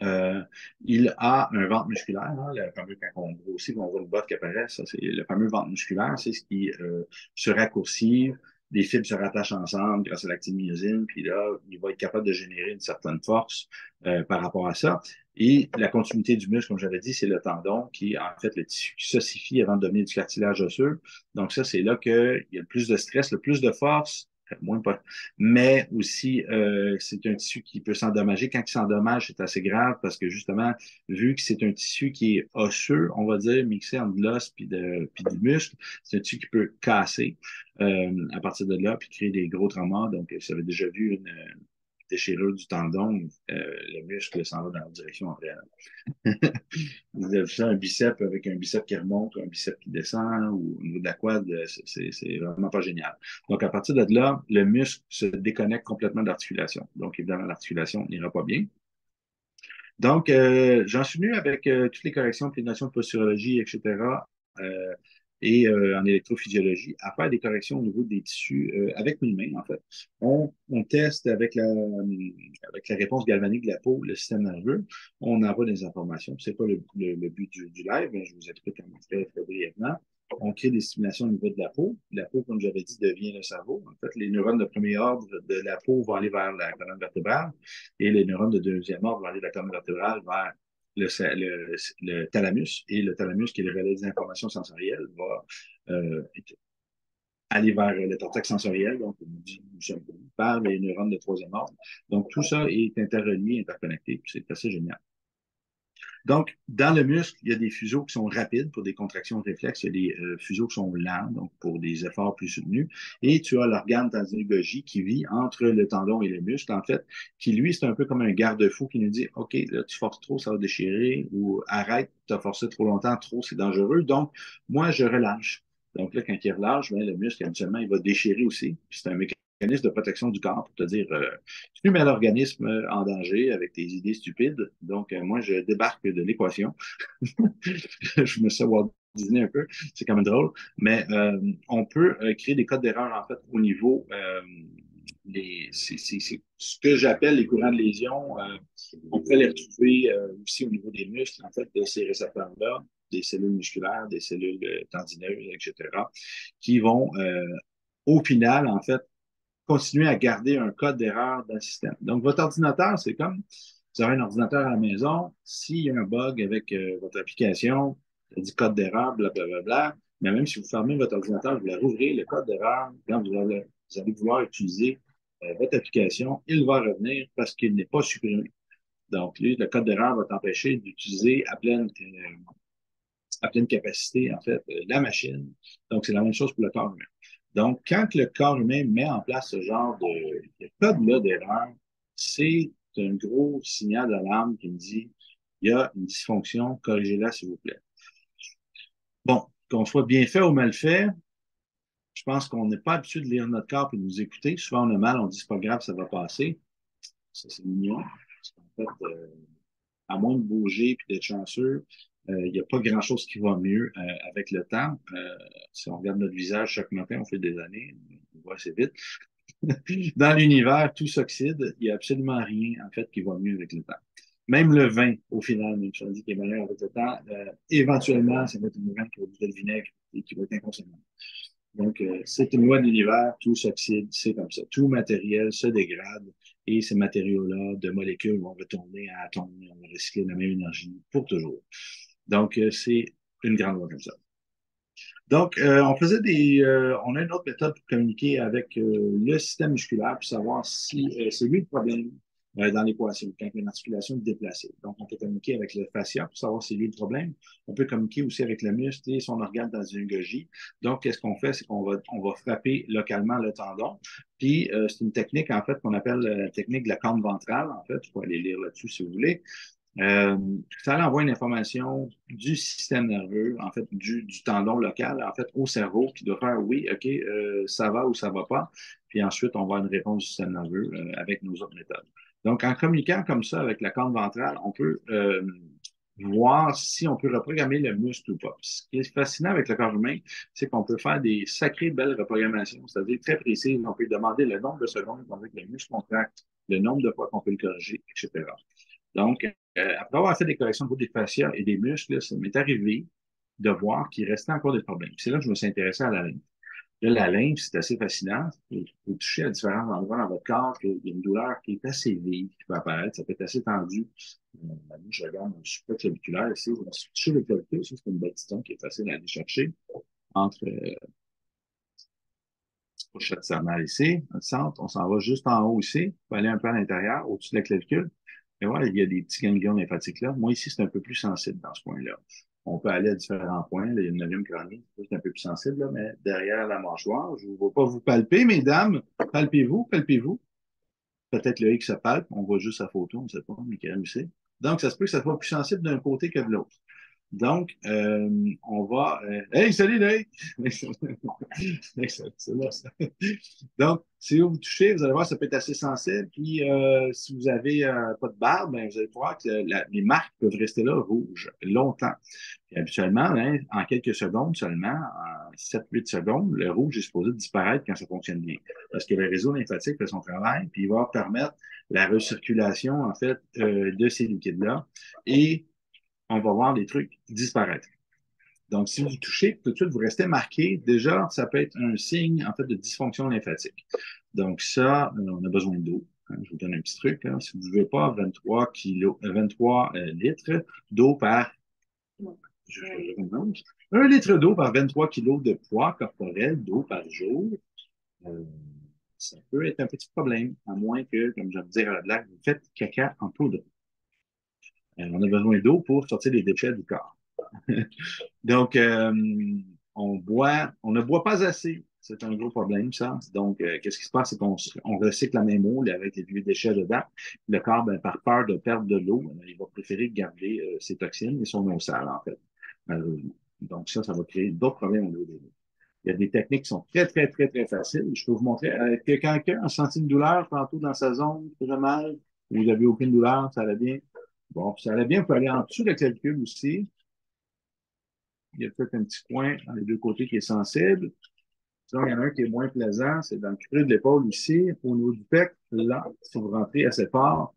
Euh, il a un ventre musculaire, hein, le fameux, quand on grossit, on voit le ventre qui apparaît, ça, c'est le fameux ventre musculaire, c'est ce qui euh, se raccourcit. Les fibres se rattachent ensemble grâce à l'actine myosine, puis là, il va être capable de générer une certaine force euh, par rapport à ça. Et la continuité du muscle, comme j'avais dit, c'est le tendon qui est en fait le tissu qui s'ossifie avant de devenir du cartilage osseux. Donc ça, c'est là qu'il y a le plus de stress, le plus de force moins pas, mais aussi euh, c'est un tissu qui peut s'endommager. Quand il s'endommage, c'est assez grave parce que justement, vu que c'est un tissu qui est osseux, on va dire, mixé entre de l'os puis de puis du muscle, c'est un tissu qui peut casser euh, à partir de là puis créer des gros traumas. Donc, vous avez déjà vu une déchirure du tendon, euh, le muscle s'en va dans la direction en réel. Vous avez ça, un bicep avec un bicep qui remonte, un bicep qui descend, ou au niveau de la quad, c'est vraiment pas génial. Donc, à partir de là, le muscle se déconnecte complètement de l'articulation. Donc, évidemment, l'articulation n'ira pas bien. Donc, euh, j'en suis venu avec euh, toutes les corrections, les notions de posturologie, et cetera, euh, et euh, en électrophysiologie, à faire des corrections au niveau des tissus euh, avec mes mains, en fait. On, on teste avec la, avec la réponse galvanique de la peau, le système nerveux, on envoie des informations. Ce n'est pas le, le, le but du, du live, mais je vous explique un très, très brièvement. On crée des stimulations au niveau de la peau. La peau, comme j'avais dit, devient le cerveau. En fait, les neurones de premier ordre de la peau vont aller vers la colonne vertébrale et les neurones de deuxième ordre vont aller de la colonne vertébrale vers Le, le, le thalamus, et le thalamus qui est le relais des informations sensorielles va euh, aller vers le cortex sensoriel, donc par les neurones de troisième ordre. Donc tout ça est interrelié, interconnecté, c'est assez génial. Donc, dans le muscle, il y a des fuseaux qui sont rapides pour des contractions réflexes, il y a des euh, fuseaux qui sont lents, donc pour des efforts plus soutenus, et tu as l'organe tendinogogie qui vit entre le tendon et le muscle, en fait, qui lui, c'est un peu comme un garde-fou qui nous dit « Ok, là, tu forces trop, ça va déchirer » ou « Arrête, tu as forcé trop longtemps, trop, c'est dangereux, donc moi, je relâche. » Donc là, quand il relâche, bien, le muscle, habituellement, il va déchirer aussi, c'est un mécanisme de protection du corps pour te dire euh, tu mets l'organisme en danger avec tes idées stupides, donc euh, moi je débarque de l'équation. Je me suis Disney un peu, c'est quand même drôle, mais euh, on peut euh, créer des codes d'erreur en fait au niveau euh, des c'est ce que j'appelle les courants de lésion. Euh, on peut les retrouver euh, aussi au niveau des muscles en fait, de ces récepteurs là, des cellules musculaires, des cellules tendineuses, etc., qui vont euh, au final en fait continuer à garder un code d'erreur dans le système. Donc, votre ordinateur, c'est comme vous avez un ordinateur à la maison, s'il y a un bug avec euh, votre application, ça dit code d'erreur, blablabla, mais même si vous fermez votre ordinateur, vous la rouvrez, le code d'erreur, quand vous allez, vous allez vouloir utiliser euh, votre application, il va revenir parce qu'il n'est pas supprimé. Donc, lui, le code d'erreur va t'empêcher d'utiliser à pleine... Euh, à pleine capacité, en fait, la machine. Donc, c'est la même chose pour le corps humain. Donc, quand le corps humain met en place ce genre de, de code-là d'erreur, c'est un gros signal d'alarme qui me dit « il y a une dysfonction, corrigez-la, s'il vous plaît ». Bon, qu'on soit bien fait ou mal fait, je pense qu'on n'est pas habitué de lire notre corps et de nous écouter. Souvent, on a mal, on dit « c'est pas grave, ça va passer ». Ça, c'est mignon. Parce qu'en fait, euh, à moins de bouger et d'être chanceux, il euh, n'y a pas grand-chose qui va mieux euh, avec le temps. Euh, si on regarde notre visage chaque matin, on fait des années, on voit assez vite. Dans l'univers, tout s'oxyde. Il n'y a absolument rien, en fait, qui va mieux avec le temps. Même le vin, au final, même si on dit qu'il est meilleur avec le temps, euh, éventuellement, ça va être une vin qui va goûter le vinaigre et qui va être inconsommable. Donc, euh, c'est une loi de l'univers, tout s'oxyde, c'est comme ça. Tout matériel se dégrade et ces matériaux-là, de molécules, vont retourner à atomes, on va recycler la même énergie pour toujours. Donc, c'est une grande loi comme ça. Donc, euh, on faisait des... Euh, on a une autre méthode pour communiquer avec euh, le système musculaire pour savoir si euh, c'est lui le problème euh, dans l'équation, quand il y a une articulation déplacée. Donc, on peut communiquer avec le fascia pour savoir si c'est lui le problème. On peut communiquer aussi avec le muscle et son organe tendinogogie. Donc, qu'est-ce qu'on fait? C'est qu'on va, on va frapper localement le tendon. Puis, euh, c'est une technique, en fait, qu'on appelle la technique de la corne ventrale. En fait, vous pouvez aller lire là-dessus si vous voulez. Euh, ça envoie une information du système nerveux, en fait, du, du tendon local, en fait, au cerveau, qui doit faire oui, ok, euh, ça va ou ça va pas. Puis ensuite, on va avoir une réponse du système nerveux euh, avec nos autres méthodes. Donc, en communiquant comme ça avec la corne ventrale, on peut euh, voir si on peut reprogrammer le muscle ou pas. Ce qui est fascinant avec le corps humain, c'est qu'on peut faire des sacrées belles reprogrammations, c'est-à-dire très précises. On peut demander le nombre de secondes qu'on veut que le muscle contracte, le nombre de fois qu'on peut le corriger, et cetera. Donc, euh, après avoir fait des corrections au niveau des fascias et des muscles, là, ça m'est arrivé de voir qu'il restait encore des problèmes. C'est là que je me suis intéressé à la lymphe. Là, la lymphe, c'est assez fascinant. Vous pouvez toucher à différents endroits dans votre corps, qu'il y a une douleur qui est assez vive, qui peut apparaître, ça peut être assez tendu. Euh, je regarde mon supraclaviculaire ici. Je suis touché le clavicule, c'est une bâtiston qui est facile à aller chercher entre... Euh, pour chaque cernaire ici, un centre, on s'en va juste en haut ici, on peut aller un peu à l'intérieur, au-dessus de la clavicule, et voilà, il y a des petits ganglions lymphatiques là. Moi, ici, c'est un peu plus sensible dans ce point-là. On peut aller à différents points, là, il y a le neuvième crânien, c'est un peu plus sensible, là, mais derrière la mâchoire, je ne vais pas vous palper, mesdames, palpez-vous, palpez-vous. Peut-être le X se palpe, on voit juste sa photo, on ne sait pas, Mickaël aussi. Donc, ça se peut que ça soit plus sensible d'un côté que de l'autre. Donc, euh, on va... Euh... Hey, salut, Loïc! Donc, si vous vous touchez, vous allez voir, ça peut être assez sensible. Puis, euh, si vous n'avez euh, pas de barbe, bien, vous allez voir que la, les marques peuvent rester là rouges longtemps. Puis, habituellement, hein, en quelques secondes seulement, en sept huit secondes, le rouge est supposé disparaître quand ça fonctionne bien. Parce que le réseau lymphatique fait son travail, puis il va permettre la recirculation, en fait, euh, de ces liquides-là. Et... on va voir les trucs disparaître. Donc, si vous touchez, tout de suite, vous restez marqué. Déjà, ça peut être un signe, en fait, de dysfonction lymphatique. Donc, ça, on a besoin d'eau. Je vous donne un petit truc. Hein. Si vous ne buvez pas vingt-trois kilos, vingt-trois litres d'eau par... Je, je, je un litre d'eau par vingt-trois kilos de poids corporel d'eau par jour, euh, ça peut être un petit problème, à moins que, comme j'aime dire à la blague, vous faites caca en poudre. On a besoin d'eau pour sortir les déchets du corps. Donc, euh, on boit, on ne boit pas assez. C'est un gros problème, ça. Donc, euh, qu'est-ce qui se passe? C'est qu'on on recycle la même eau avec les vieux déchets dedans. Le corps, ben, par peur de perdre de l'eau, il va préférer garder euh, ses toxines et son eau sale, en fait, malheureusement. Donc, ça, ça va créer d'autres problèmes au niveau des eaux. Il y a des techniques qui sont très, très, très, très faciles. Je peux vous montrer euh, que quand quelqu'un a senti une douleur tantôt dans sa zone, très mal, vous n'avez aucune douleur, ça va bien. Bon, ça allait bien, vous pouvez aller en dessous de la clavicule aussi. Il y a peut-être un petit coin dans les deux côtés qui est sensible. Sinon, il y en a un qui est moins plaisant, c'est dans le creux de l'épaule ici, au niveau du pec, là, si vous rentrez assez fort,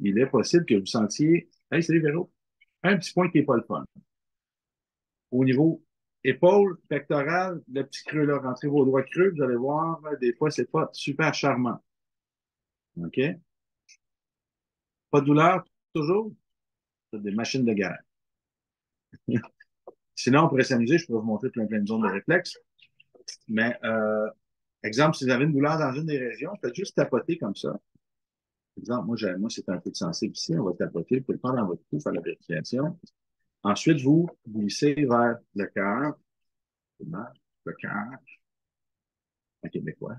il est possible que vous sentiez, hey, salut Véro, un petit point qui n'est pas le fun. Au niveau épaule, pectorale, le petit creux là, rentrez vos doigts creux, vous allez voir, des fois, c'est pas super charmant. OK? Pas de douleur? Toujours, c'est des machines de guerre. Sinon, on pourrait s'amuser, je pourrais vous montrer plein, plein de zones de réflexe. Mais, euh, exemple, si vous avez une douleur dans une des régions, faites juste tapoter comme ça. Exemple, moi, moi c'est un peu de sensible ici, on va tapoter, vous pouvez le prendre dans votre cou, faire la vérification. Ensuite, vous glissez vers le cœur, le cœur, en québécois.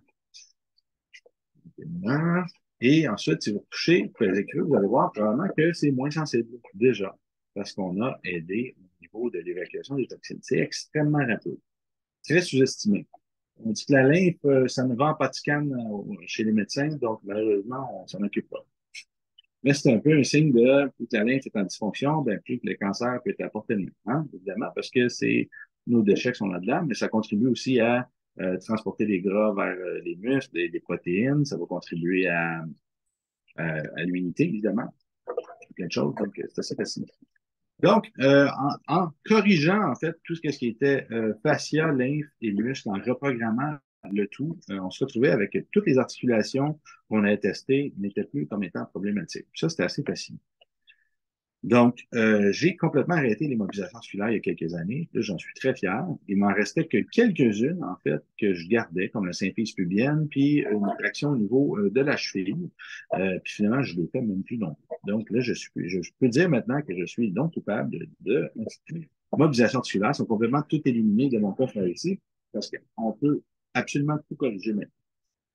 Et ensuite, si vous touchez, vous allez voir probablement que c'est moins sensible, déjà, parce qu'on a aidé au niveau de l'évacuation des toxines. C'est extrêmement rapide, très sous-estimé. On dit que la lymphe, ça ne vend pas de canne chez les médecins, donc malheureusement, on ne s'en occupe pas. Mais c'est un peu un signe de plus que la lymphe est en dysfonction, bien plus que le cancer peut être à portée de main, hein, évidemment, parce que c'est nos déchets sont là-dedans, mais ça contribue aussi à Euh, transporter les gras vers euh, les muscles, les, les protéines, ça va contribuer à, à, à l'immunité, évidemment. Plein de choses, donc c'est assez fascinant. Donc, euh, en, en corrigeant, en fait, tout ce qui était euh, fascia, lymphe et muscles, en reprogrammant le tout, euh, on se retrouvait avec toutes les articulations qu'on avait testées n'étaient plus comme étant problématiques. Ça, c'était assez fascinant. Donc, euh, j'ai complètement arrêté l'immobilisation musculaire il y a quelques années. Là, j'en suis très fier. Il m'en restait que quelques-unes, en fait, que je gardais, comme le symphyse pubienne, puis une traction au niveau euh, de la cheville. Euh, puis finalement, je ne l'ai fait même plus non plus. Donc là, je, suis, je, je peux dire maintenant que je suis non coupable de l'immobilisation musculaire. Ils sont complètement tout éliminés de mon coffre ici, parce qu'on peut absolument tout corriger maintenant.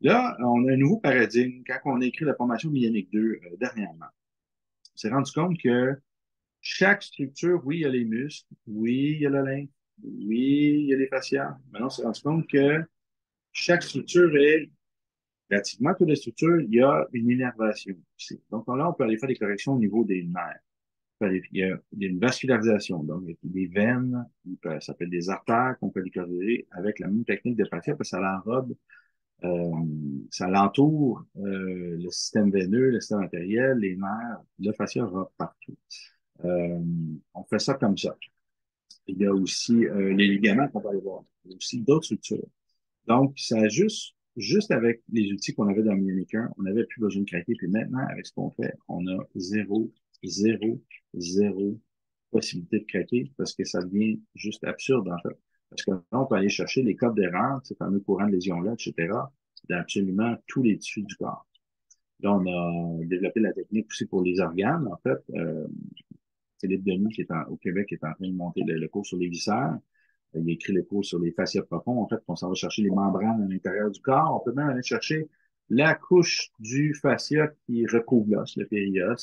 Là, on a un nouveau paradigme quand on a écrit la formation Myonique deux euh, dernièrement. On s'est rendu compte que chaque structure, oui, il y a les muscles, oui, il y a le lymphe, oui, il y a les fascias. Maintenant, on s'est rendu compte que chaque structure est, relativement à toutes les structures, il y a une innervation aussi. Donc là, on peut aller faire des corrections au niveau des nerfs. Il y a une vascularisation, donc des veines, ça peut être des artères qu'on peut les corriger avec la même technique de fascia, parce que ça l'enrobe. Euh, ça l'entoure, euh, le système veineux, le système artériel, les nerfs, le fascia va partout. Euh, on fait ça comme ça. Il y a aussi euh, les ligaments qu'on va aller voir. Il y a aussi d'autres structures. Donc, ça juste, juste avec les outils qu'on avait dans Myonique un, on n'avait plus besoin de craquer. Puis maintenant, avec ce qu'on fait, on a zéro, zéro, zéro possibilité de craquer parce que ça devient juste absurde, en fait. Parce que là, on peut aller chercher les codes d'erreur, ces fameux courants de lésion-là, et cetera, dans absolument tous les tissus du corps. Là, on a développé la technique aussi pour les organes. En fait, euh, Cédric Denis, qui est en, au Québec, est en train de monter le, le cours sur les viscères. Il a écrit le cours sur les fascias profonds. En fait, on s'en va chercher les membranes à l'intérieur du corps. On peut même aller chercher la couche du fascia qui recouvre l'os, le périos,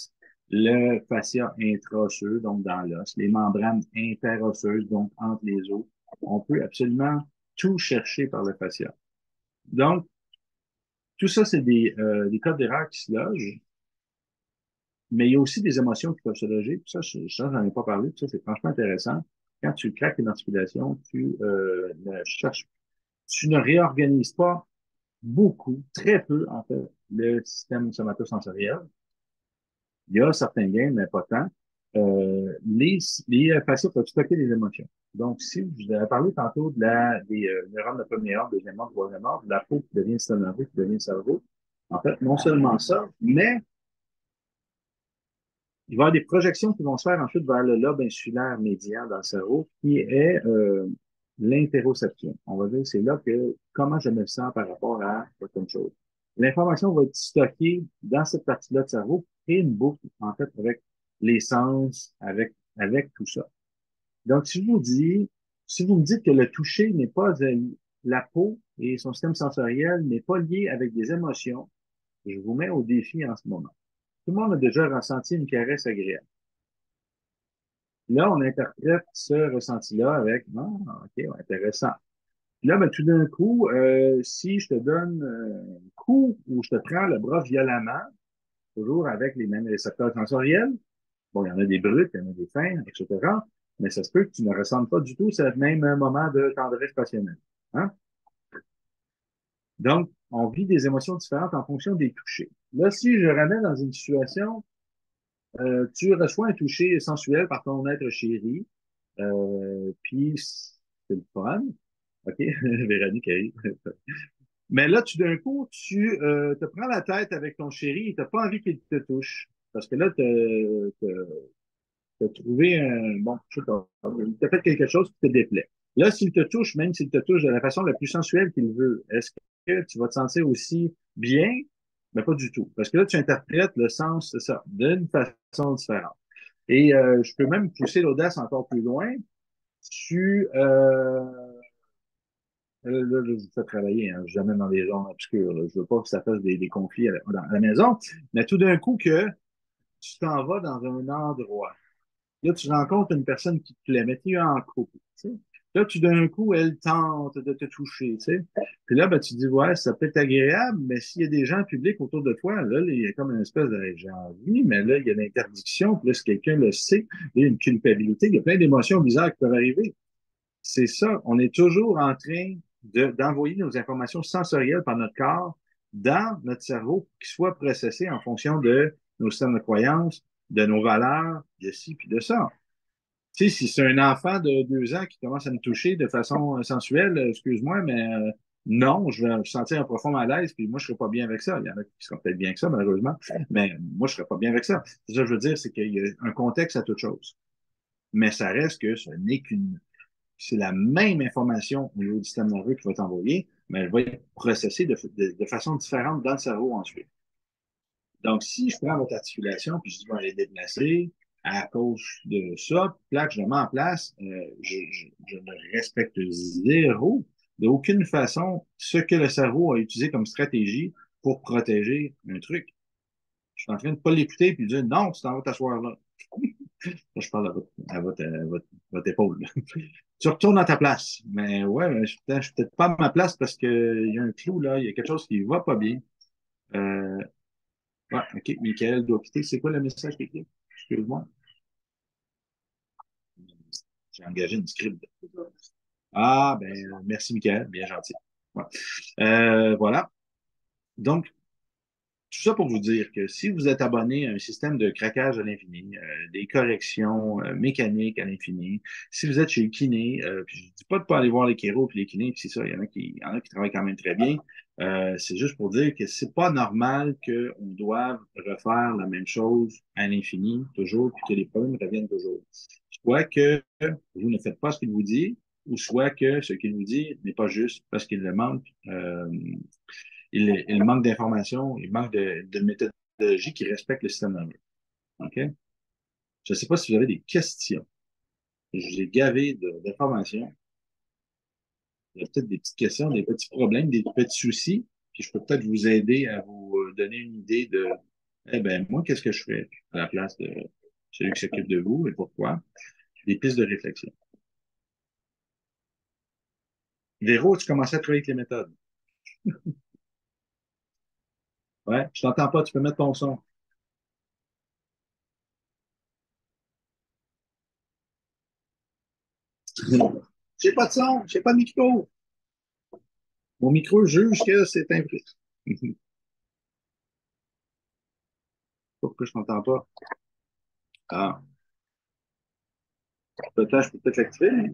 le fascia intraosseux, donc dans l'os, les membranes interosseuses, donc entre les os. On peut absolument tout chercher par le fascia. Donc, tout ça, c'est des, euh, des codes d'erreur qui se logent, mais il y a aussi des émotions qui peuvent se loger. Puis ça, je n'en ai pas parlé, puis ça, c'est franchement intéressant. Quand tu craques une articulation, tu euh, ne cherches, tu ne réorganises pas beaucoup, très peu, en fait, le système somatosensoriel. Il y a certains gains, mais pas tant. Euh, les, les fascias peuvent stocker les émotions. Donc, si je vous avais parlé tantôt de la, des euh, neurones de premier ordre, deuxième ordre, troisième ordre, de la peau qui devient le système nerveux, qui devient le cerveau, en fait, non seulement ça, mais il va y avoir des projections qui vont se faire ensuite vers le lobe insulaire médian dans le cerveau, qui est euh, l'interoception. On va dire c'est là que comment je me sens par rapport à certaines choses. L'information va être stockée dans cette partie-là du cerveau, et une boucle, en fait, avec les sens, avec, avec tout ça. Donc, si je vous dis, si vous me dites que le toucher n'est pas, la peau et son système sensoriel n'est pas lié avec des émotions, je vous mets au défi en ce moment. Tout le monde a déjà ressenti une caresse agréable. Là, on interprète ce ressenti-là avec, non, ah, ok, intéressant. Puis là, ben, tout d'un coup, euh, si je te donne euh, un coup ou je te prends le bras violemment, toujours avec les mêmes récepteurs sensoriels, bon, il y en a des brutes, il y en a des fins, et cetera, mais ça se peut que tu ne ressentes pas du tout ce même moment de tendresse passionnelle. Hein? Donc, on vit des émotions différentes en fonction des touchés. Là, si je ramène dans une situation, euh, tu reçois un toucher sensuel par ton être chéri, euh, puis c'est le fun. OK, Véronique arrive. Mais là, tu d'un coup, tu euh, te prends la tête avec ton chéri et tu n'as pas envie qu'il te touche. Parce que là, tu as trouvé un... Bon, tu as fait quelque chose qui te déplaît. Là, s'il te touche, même s'il te touche de la façon la plus sensuelle qu'il veut, est-ce que tu vas te sentir aussi bien? Mais pas du tout. Parce que là, tu interprètes le sens de ça d'une façon différente. Et euh, je peux même pousser l'audace encore plus loin. Tu... Euh, Là, je vous fais travailler, hein, jamais dans des zones obscures. Là. Je veux pas que ça fasse des, des conflits à la, dans, à la maison. Mais tout d'un coup que tu t'en vas dans un endroit. Là, tu rencontres une personne qui te plaît, mais tu es en couple. Tu sais. Là, tout d'un coup, elle tente de te toucher. Tu sais. Puis là, ben, tu te dis, ouais, ça peut être agréable, mais s'il y a des gens publics autour de toi, là, il y a comme une espèce de j'ai envie, mais là, il y a l'interdiction. Puis là, si quelqu'un le sait, il y a une culpabilité. Il y a plein d'émotions bizarres qui peuvent arriver. C'est ça. On est toujours en train d'envoyer de, nos informations sensorielles par notre corps dans notre cerveau qui soit processé en fonction de nos systèmes de croyances, de nos valeurs, de ci puis de ça. Tu sais, si c'est un enfant de deux ans qui commence à me toucher de façon sensuelle, excuse-moi, mais euh, non, je vais me sentir un profond malaise puis moi, je serais pas bien avec ça. Il y en a qui seront peut-être bien avec ça, malheureusement, mais moi, je serais pas bien avec ça. C'est ça que je veux dire, c'est qu'il y a un contexte à toute chose. Mais ça reste que ce n'est qu'une... C'est la même information au niveau du système nerveux qui va t'envoyer, mais elle va être processée de, de, de façon différente dans le cerveau ensuite. Donc, si je prends votre articulation, puis je dis, bon, elle est déplacée à cause de ça, plaque, je la mets en place, euh, je, je, je ne respecte zéro, de aucune façon, ce que le cerveau a utilisé comme stratégie pour protéger un truc. Je suis en train de ne pas l'écouter, puis de dire, non, tu t'en vas t'asseoir là. Je parle à votre, à votre, à votre, votre épaule. Tu retournes à ta place. Mais ouais, mais je, je suis peut-être pas à ma place parce qu'il y a un clou là, il y a quelque chose qui ne va pas bien. Euh, ouais, ok, Mickaël doit quitter. C'est quoi le message qui est? Excuse-moi. J'ai engagé une scribe. Ah, ben, merci Mickaël, bien gentil. Ouais. Euh, voilà. Donc, tout ça pour vous dire que si vous êtes abonné à un système de craquage à l'infini, euh, des corrections euh, mécaniques à l'infini, si vous êtes chez le kiné, euh, puis je ne dis pas de pas aller voir les kéros et les kinés, puis c'est ça, il y en a qui, y en a qui travaillent quand même très bien, euh, c'est juste pour dire que c'est pas normal qu'on doive refaire la même chose à l'infini, toujours, puis que les problèmes reviennent toujours. Soit que vous ne faites pas ce qu'il vous dit, ou soit que ce qu'il nous dit n'est pas juste parce qu'il le manque, euh, il, il manque d'informations, il manque de, de méthodologie qui respecte le système nerveux. OK? Je ne sais pas si vous avez des questions. Je vous ai gavé d'informations. Il y a peut-être des petites questions, des petits problèmes, des petits soucis, puis je peux peut-être vous aider à vous donner une idée de « Eh bien, moi, qu'est-ce que je fais à la place de celui qui s'occupe de vous et pourquoi? » Des pistes de réflexion. Véro, tu commençais à travailler avec les méthodes. Ouais, je t'entends pas, tu peux mettre ton son. J'ai pas de son, j'ai pas de micro. Mon micro juge que c'est imprimé. Pourquoi je t'entends pas? Ah. Peut-être, je peux peut-être l'activer. Hein?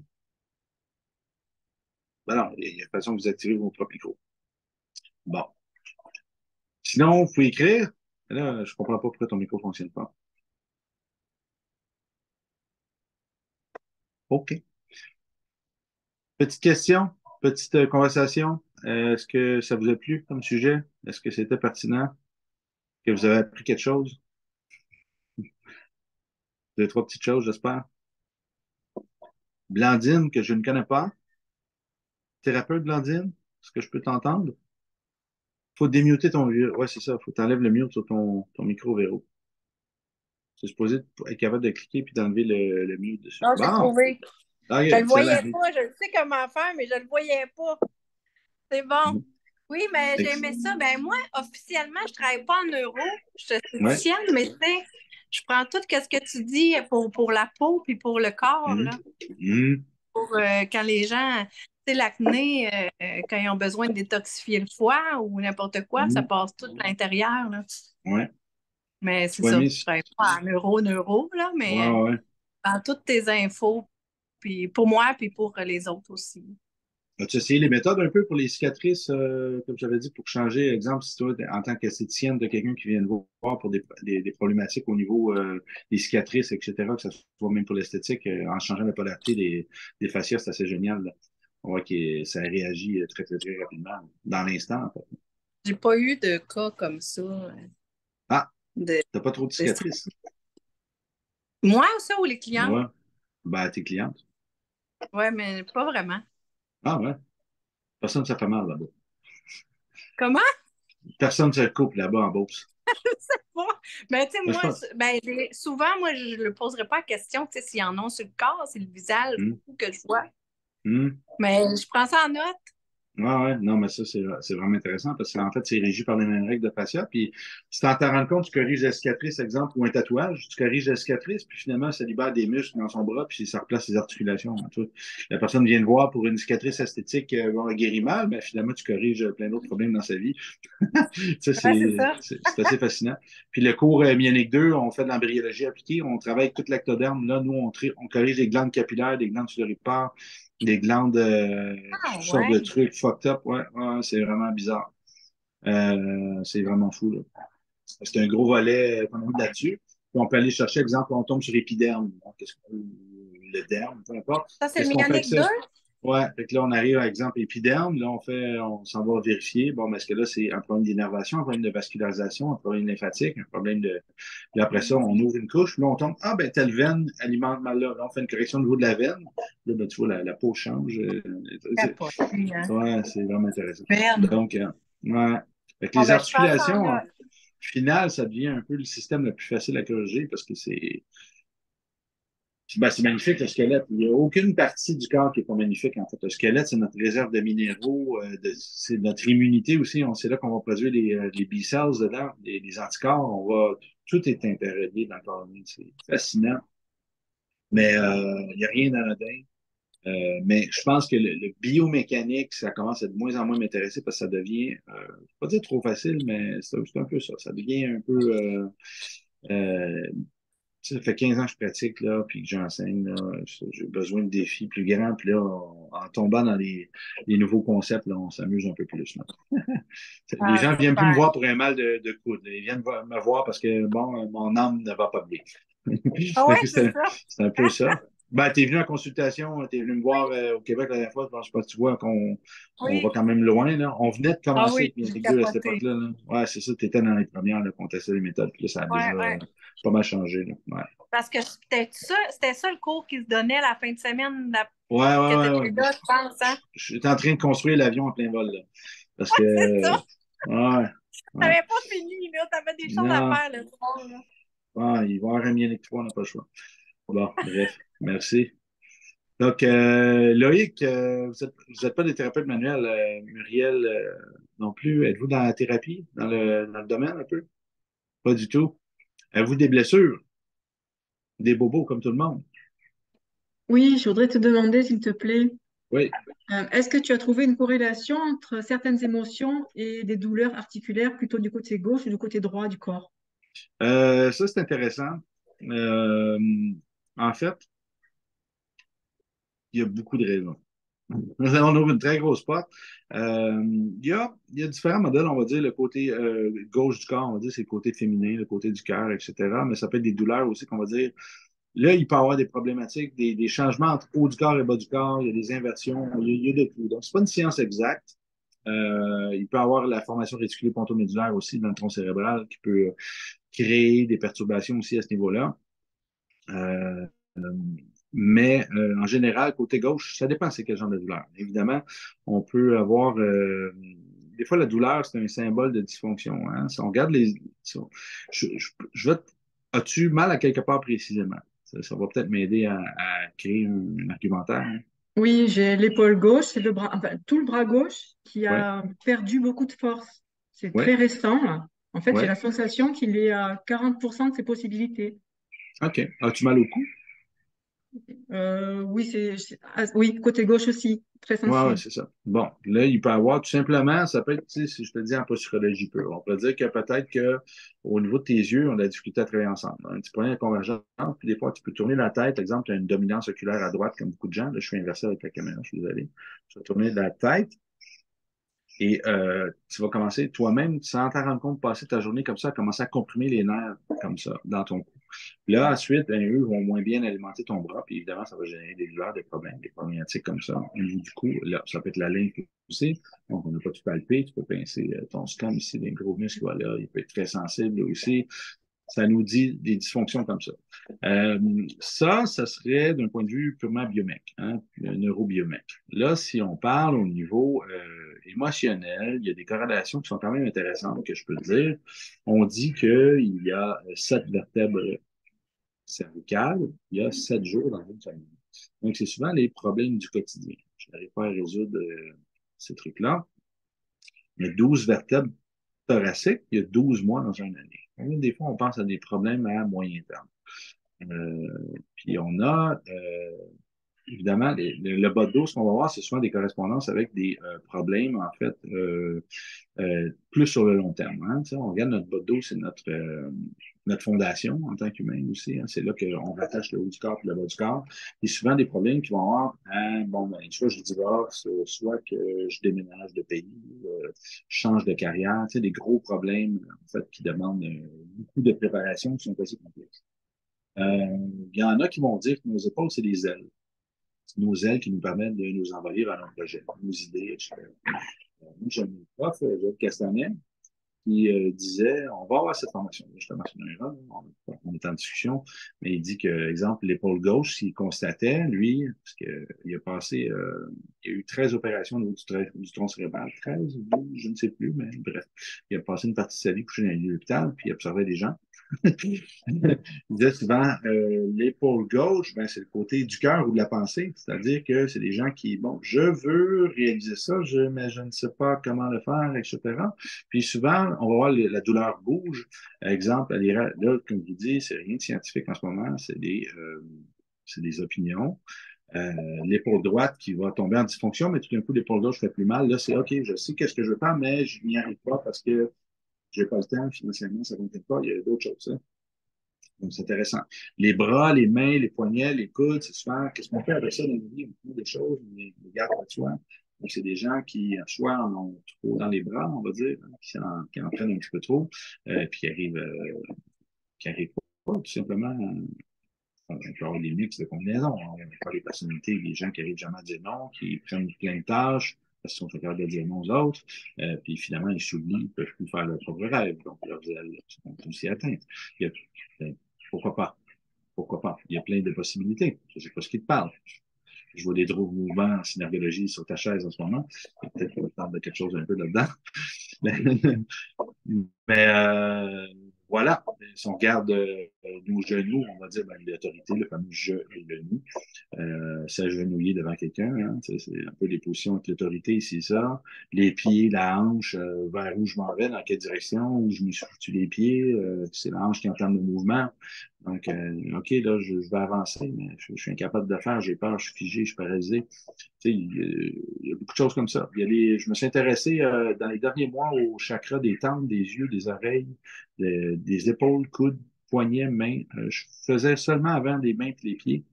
Ben non, il y a façon que vous activez vos propres micros. Bon. Sinon, vous pouvez écrire. Là, je ne comprends pas pourquoi ton micro ne fonctionne pas. OK. Petite question, petite conversation. Euh, est-ce que ça vous a plu comme sujet? Est-ce que c'était pertinent? Que vous avez appris quelque chose? Vous avez trois petites choses, j'espère. Blandine, que je ne connais pas. Thérapeute Blandine, est-ce que je peux t'entendre? Faut démuter ton... Ouais, c'est ça. Faut t'enlèves le mute sur ton, ton micro, Véro. C'est supposé être capable de cliquer puis d'enlever le, le mute dessus. Non, j'ai bon. trouvé. Ah, je ne le voyais pas. Je sais comment faire, mais je ne le voyais pas. C'est bon. Oui, mais j'aimais ça. Ben moi, officiellement, je ne travaille pas en neuro. Je suis technicienne, ouais. mais c'est... Je prends tout ce que tu dis pour, pour la peau puis pour le corps. Mmh. Là. Mmh. Pour euh, quand les gens, tu sais, l'acné, euh, quand ils ont besoin de détoxifier le foie ou n'importe quoi, mmh. ça passe tout à l'intérieur. Oui. Mais c'est ouais, ça, mais... je ne travaille pas en neuro, neuro, là, mais ouais, ouais. Euh, dans toutes tes infos, puis pour moi puis pour les autres aussi. As-tu essayé les méthodes un peu pour les cicatrices, euh, comme j'avais dit, pour changer, exemple, si toi, en tant qu'esthéticienne de quelqu'un qui vient de voir pour des, des, des problématiques au niveau euh, des cicatrices, et cetera, que ce soit même pour l'esthétique, euh, en changeant la polarité des, des fascias, c'est assez génial. Là. On voit que ça réagit très, très, très rapidement, dans l'instant, en fait. J'ai pas eu de cas comme ça. Ah! De... T'as pas trop de cicatrices? De... Moi, ça, ou les clients? Ouais. Ben, tes clientes. Ouais, mais pas vraiment. Ah ouais? Personne ne se fait mal là-bas. Comment? Personne ne se coupe là-bas en bourse. Je sais pas. Ben, tu sais, moi, pense... ben, souvent, moi, je ne le poserai pas la question, tu sais, s'il y en a sur le corps, c'est le visage mm. que je vois. Mm. Mais je prends ça en note. Ah ouais, non, mais ça, c'est vraiment intéressant parce qu'en fait, c'est régi par les mêmes règles de fascia. Puis, si t'en t'en rends compte, tu corriges la cicatrice, exemple, ou un tatouage, tu corriges la cicatrice, puis finalement, ça libère des muscles dans son bras, puis ça replace les articulations. En tout. La personne vient te voir pour une cicatrice esthétique, euh, elle guérit mal, mais finalement, tu corriges plein d'autres problèmes dans sa vie. Ça, c'est ouais, assez fascinant. Puis, le cours euh, Myonique deux, on fait de l'embryologie appliquée, on travaille avec toute l'ectoderme. Là, nous, on, on corrige les glandes capillaires, les glandes sudoripares, des glandes, euh, ah, toutes ouais. sortes de trucs fucked up, ouais, ouais c'est vraiment bizarre. Euh, c'est vraiment fou, là. C'est un gros volet qu'on a là-dessus. On peut aller chercher, exemple, on tombe sur l'épiderme, qu'est-ce que le derme, peu importe. Ça, c'est le Myonique deux? Ouais, fait que là, on arrive, à exemple, épiderme, là, on fait, on s'en va vérifier, bon, mais est-ce que là, c'est un problème d'énervation, un problème de vascularisation, un problème lymphatique, un problème de... Puis après ça, on ouvre une couche, là, on tombe, ah, ben, telle veine alimente mal là, là, on fait une correction au niveau de la veine, là, ben, tu vois, la, la peau change. C'est pas fini, hein? Ouais, c'est vraiment intéressant. Merde. Donc, euh, ouais. Fait que on les articulations, en... finales, ça devient un peu le système le plus facile à corriger, parce que c'est... Ben, c'est magnifique, le squelette. Il n'y a aucune partie du corps qui n'est pas magnifique, en fait. Le squelette, c'est notre réserve de minéraux, euh, c'est notre immunité aussi. On sait là qu'on va produire les, les B-cells dedans, les, les anticorps. On va, tout est interrelié dans le corps humain. C'est fascinant. Mais il euh, n'y a rien d'anodin. Euh, mais je pense que le, le biomécanique, ça commence à de moins en moins m'intéresser parce que ça devient, euh, je ne vais pas dire trop facile, mais c'est un peu ça. Ça devient un peu... Euh, euh, Ça fait quinze ans que je pratique, là, puis que j'enseigne. J'ai besoin de défis plus grands. Puis là, on, en tombant dans les, les nouveaux concepts, là, on s'amuse un peu plus. Là. Ah, les gens ne viennent plus me voir pour un mal de, de coude. Ils viennent me voir parce que, bon, mon âme ne va pas bien. Ah ouais, c'est un, un peu ça. Ben, t'es venu en consultation, t'es venu me voir euh, au Québec la dernière fois, je sais pas, tu vois qu'on oui. va quand même loin, là. On venait de commencer ah oui, à cette époque-là. Là. Ouais, c'est ça, t'étais dans les premières, qu'on testait les méthodes, puis là, ça a ouais, déjà ouais. Euh, pas mal changé, là. Ouais. Parce que c'était ça, c'était ça le cours qui se donnait la fin de semaine, la... ouais, ouais, que t'étais ouais, là, ouais. je pense, hein? J'étais en train de construire l'avion en plein vol, là. Parce que... c'est ça. Ouais. Ouais. T'avais pas fini, là, t'avais des choses non. à faire, le soir, là. Ouais, il va y avoir un Myonique trois, on n'a pas le choix. Bon, bref. Merci. Donc, euh, Loïc, euh, vous n'êtes vous êtes pas des thérapeutes manuels, euh, Muriel euh, non plus. Êtes-vous dans la thérapie, dans le, dans le domaine un peu? Pas du tout. Avez-vous des blessures? Des bobos comme tout le monde? Oui, je voudrais te demander, s'il te plaît. Oui. Euh, est-ce que tu as trouvé une corrélation entre certaines émotions et des douleurs articulaires plutôt du côté gauche ou du côté droit du corps? Euh, ça, c'est intéressant. Euh, en fait, il y a beaucoup de raisons. On ouvre une très grosse porte. Euh, il, y a, il y a différents modèles, on va dire, le côté euh, gauche du corps, on va dire, c'est le côté féminin, le côté du cœur, et cetera. Mais ça peut être des douleurs aussi qu'on va dire. Là, il peut y avoir des problématiques, des, des changements entre haut du corps et bas du corps, il y a des inversions, il y a, il y a de tout. Donc, c'est pas une science exacte. Euh, il peut y avoir la formation réticulo-pontomédulaire aussi dans le tronc cérébral qui peut créer des perturbations aussi à ce niveau-là. Euh, Mais euh, en général, côté gauche, ça dépend c'est quel genre de douleur. Évidemment, on peut avoir... Euh, des fois, la douleur, c'est un symbole de dysfonction. Hein? Si on regarde les... Si on, je, je, je as-tu mal à quelque part précisément? Ça, ça va peut-être m'aider à, à créer un, un argumentaire. Hein? Oui, j'ai l'épaule gauche, c'est le bras, enfin, tout le bras gauche qui a ouais. perdu beaucoup de force. C'est ouais. très récent. Là. En fait, ouais. j'ai la sensation qu'il est à quarante pour cent de ses possibilités. OK. As-tu mal au cou? Euh, oui, c'est oui, côté gauche aussi, très sensible. Oui, ouais, c'est ça. Bon, là, il peut avoir tout simplement, ça peut être, tu sais, si je te dis en posturologie pure, on peut dire que peut-être qu'au niveau de tes yeux, on a de la difficulté à travailler ensemble. Un petit point de convergence, puis des fois, tu peux tourner la tête, par exemple, tu as une dominance oculaire à droite, comme beaucoup de gens. Là, je suis inversé avec la caméra, je suis désolé. Tu vas tourner la tête et euh, tu vas commencer toi-même, sans t'en rendre compte, passer ta journée comme ça, à commencer à comprimer les nerfs comme ça, dans ton cou. Là, ensuite, ben, eux vont moins bien alimenter ton bras, puis évidemment, ça va générer des douleurs, des problèmes, des problématiques comme ça. Et du coup, là, ça peut être la lymphe aussi, donc on n'a pas tout palpé, tu peux pincer ton scam ici, des gros muscles, voilà, il peut être très sensible aussi. Ça nous dit des dysfonctions comme ça. Euh, ça, ça serait d'un point de vue purement biomèque, hein, neurobiomèque. Là, si on parle au niveau euh, émotionnel, il y a des corrélations qui sont quand même intéressantes, que je peux dire. On dit qu'il y a sept vertèbres cervicales, il y a sept jours dans une famille. Donc, c'est souvent les problèmes du quotidien. Je n'arrive pas à résoudre euh, ces trucs-là. Il y a douze vertèbres thoraciques, il y a douze mois dans une année. Des fois, on pense à des problèmes à moyen terme. Euh, puis on a, euh, évidemment, les, le, le bas de dos, ce qu'on va voir, c'est souvent des correspondances avec des euh, problèmes, en fait, euh, euh, plus sur le long terme. Hein. On regarde notre bas de dos, c'est notre, euh, notre fondation en tant qu'humain aussi. Hein. C'est là qu'on rattache le haut du corps et le bas du corps. Et souvent, des problèmes qui vont avoir, hein, bon, ben, soit je divorce, soit que je déménage de pays, euh, je change de carrière, tu sais, des gros problèmes, en fait, qui demandent euh, beaucoup de préparation qui sont assez complexes. Il euh, y en a qui vont dire que nos épaules, c'est des ailes. Nos ailes qui nous permettent de nous envoyer vers notre projet, nos idées, et cetera. Euh, moi, j'ai un prof, Jacques Castanet, qui euh, disait, on va avoir cette formation, justement, sur NeuEra, on, on est en discussion, mais il dit que, exemple, l'épaule gauche, s'il constatait, lui, parce qu'il a passé, euh, il a eu treize opérations au niveau du, du tronc cérébral, treize ou douze, je ne sais plus, mais bref, il a passé une partie de sa vie couché dans l'hôpital, puis il observait des gens. Il disait souvent, euh, l'épaule gauche, ben, c'est le côté du cœur ou de la pensée, c'est-à-dire que c'est des gens qui, bon, je veux réaliser ça, je, mais je ne sais pas comment le faire, et cetera. Puis souvent, on va voir les, la douleur bouge. Par exemple, elle est, là, comme je vous dis, c'est rien de scientifique en ce moment, c'est des, euh, c'est des opinions. Euh, l'épaule droite qui va tomber en dysfonction, mais tout d'un coup, l'épaule gauche fait plus mal. Là, c'est OK, je sais qu'est-ce que je veux faire, mais je n'y arrive pas parce que j'ai pas le temps, financièrement, ça ne comptait pas, il y a d'autres choses. Hein? Donc, c'est intéressant. Les bras, les mains, les poignets, les coudes, c'est souvent, qu'est-ce qu'on fait avec ça dans la vie? On fait des choses, on les garde à soi. Donc, c'est des gens qui, soit en ont trop dans les bras, on va dire, hein, qui, en, qui en prennent un petit peu trop, euh, puis qui arrivent, euh, qui arrivent pas, tout simplement, on peut avoir des mix de combinaisons. Hein. On peut avoir des personnalités, des gens qui arrivent jamais à dire non, qui prennent plein de tâches, parce qu'ils sont capables de dire non aux autres, euh, puis finalement, ils s'oublient, ils ne peuvent plus faire leur propre rêve. Donc, leurs ailes sont aussi atteintes. Il y a, ben, pourquoi pas? Pourquoi pas? Il y a plein de possibilités. Je ne sais pas ce qui te parle. Je vois des drôles mouvements en synergologie sur ta chaise en ce moment. Peut-être qu'on parle de quelque chose un peu là-dedans. Mais, mais euh, voilà, si on regarde euh, nos genoux, on va dire ben, l'autorité, le fameux « je » et le « nous euh, », s'agenouiller devant quelqu'un, hein, c'est un peu les positions avec l'autorité ici, ça. Les pieds, la hanche, euh, vers où je m'en vais, dans quelle direction, où je me suis foutu les pieds, euh, c'est la hanche qui entame le mouvement. Donc, euh, OK, là, je, je vais avancer, mais je, je suis incapable de faire, j'ai peur, je suis figé, je suis paralysé. Tu sais, il, il y a beaucoup de choses comme ça. Il y a les, je me suis intéressé euh, dans les derniers mois aux chakras des tempes, des yeux, des oreilles, des, des épaules, coudes, poignets, mains. Euh, je faisais seulement avant les mains et les pieds.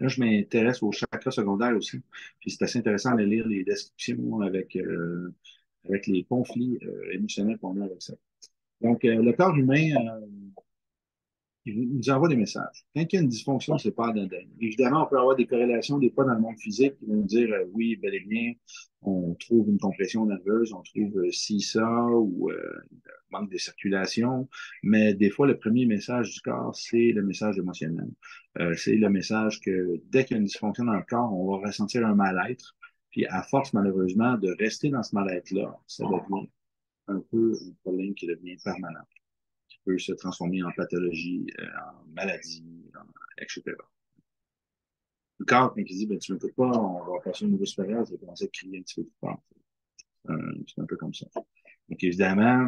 Là, je m'intéresse aux chakras secondaires aussi. Puis c'est assez intéressant de lire les descriptions avec, euh, avec les conflits euh, émotionnels qu'on a avec ça. Donc, euh, le corps humain... Euh, il nous envoie des messages. Quand il y a une dysfonction, c'est pas anodin. Évidemment, on peut avoir des corrélations, des fois, dans le monde physique, qui vont dire, euh, oui, bel et bien, on trouve une compression nerveuse, on trouve euh, ci, ça, ou euh, manque de circulation. Mais des fois, le premier message du corps, c'est le message émotionnel. Euh, c'est le message que dès qu'il y a une dysfonction dans le corps, on va ressentir un mal-être. Puis à force, malheureusement, de rester dans ce mal-être-là, ça devient un peu un problème qui devient permanent. Peut se transformer en pathologie, euh, en maladie, en, et cetera. Le corps, quand il dit ben, « tu ne m'écoutes pas, on va passer au niveau supérieur », je vais commencer à crier un petit peu plus fort. Euh, C'est un peu comme ça. Donc évidemment,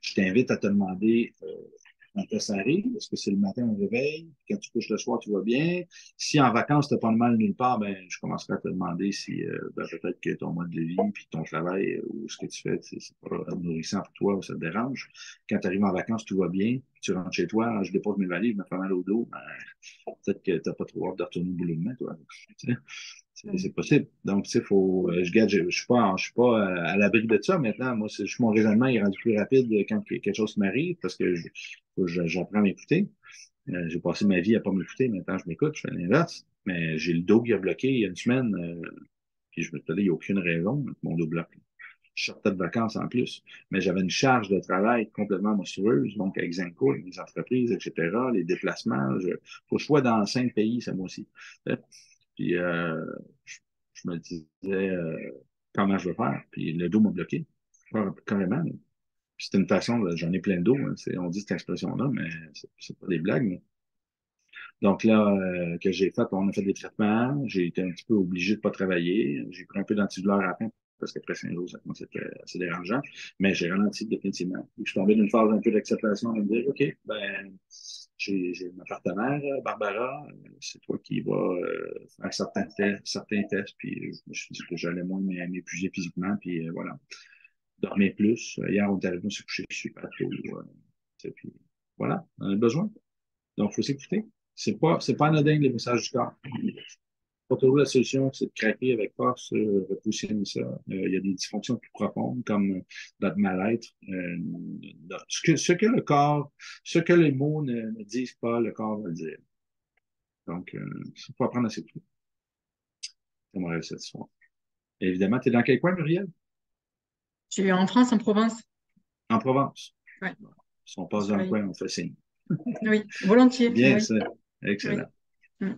je t'invite à te demander euh, quand ça arrive, est-ce que c'est le matin au réveil, quand tu couches le soir, tu vas bien. Si en vacances, tu n'as pas de mal nulle part, ben, je commencerai à te demander si euh, ben, peut-être que ton mode de vie, puis ton travail euh, ou ce que tu fais, c'est pas nourrissant pour toi ou ça te dérange. Quand tu arrives en vacances, tout va bien, tu rentres chez toi, je dépose mes valises, je me fais mal au dos, ben, peut-être que tu n'as pas trop hâte de retourner au boulot demain, toi. C'est possible. Donc, tu sais, faut, je ne je, je suis pas, je suis pas à l'abri de ça maintenant. Moi, je, mon raisonnement est rendu plus rapide quand quelque chose m'arrive parce que j'apprends à m'écouter. Euh, j'ai passé ma vie à ne pas m'écouter. Maintenant, je m'écoute, je fais l'inverse. Mais j'ai le dos qui a bloqué il y a une semaine. Euh, puis je me disais, il n'y a aucune raison que mon dos bloque. Je sortais de vacances en plus. Mais j'avais une charge de travail complètement monstrueuse. Donc, avec Zenco, avec mes entreprises, et cetera, les déplacements. Il faut que je sois dans cinq pays, ça, moi aussi. Puis euh, je, je me disais euh, comment je vais faire. Puis le dos m'a bloqué, carrément. Puis c'est une façon, j'en ai plein de dos. Hein. On dit cette expression-là, mais c'est pas des blagues. Mais... Donc là, euh, que j'ai fait, on a fait des traitements. J'ai été un petit peu obligé de ne pas travailler. J'ai pris un peu d'antidouleur à la fin parce qu'après cinq jours, ça c'était assez dérangeant. Mais j'ai ralenti définitivement. Puis je suis tombé d'une phase un peu d'acceptation de me dire, OK, ben... J'ai ma partenaire, Barbara, c'est toi qui vas euh, faire certains tests, certains tests, puis je me suis dit que j'allais moins m'épuiser physiquement, puis euh, voilà. Dormir plus. Hier, on est arrivé, on s'est couché super tôt. Euh, puis voilà, on en a besoin. Donc, il faut s'écouter. C'est pas, c'est pas anodin, les messages du corps. Pas toujours la solution, c'est de craquer avec force, euh, repousser ça. Il euh, y a des dysfonctions plus profondes, comme notre mal-être. Euh, ce, que, ce que le corps, ce que les mots ne, ne disent pas, le corps va le dire. Donc, il euh, faut apprendre à s'écouter. Ça m'arrive cette soirée. Évidemment, tu es dans quel coin, Muriel? Je suis en France, en Provence. En Provence? Oui. Si on passe dans oui. le coin, on fait signe. Oui, volontiers. Bien, oui. ça. Excellent. Oui. Mm.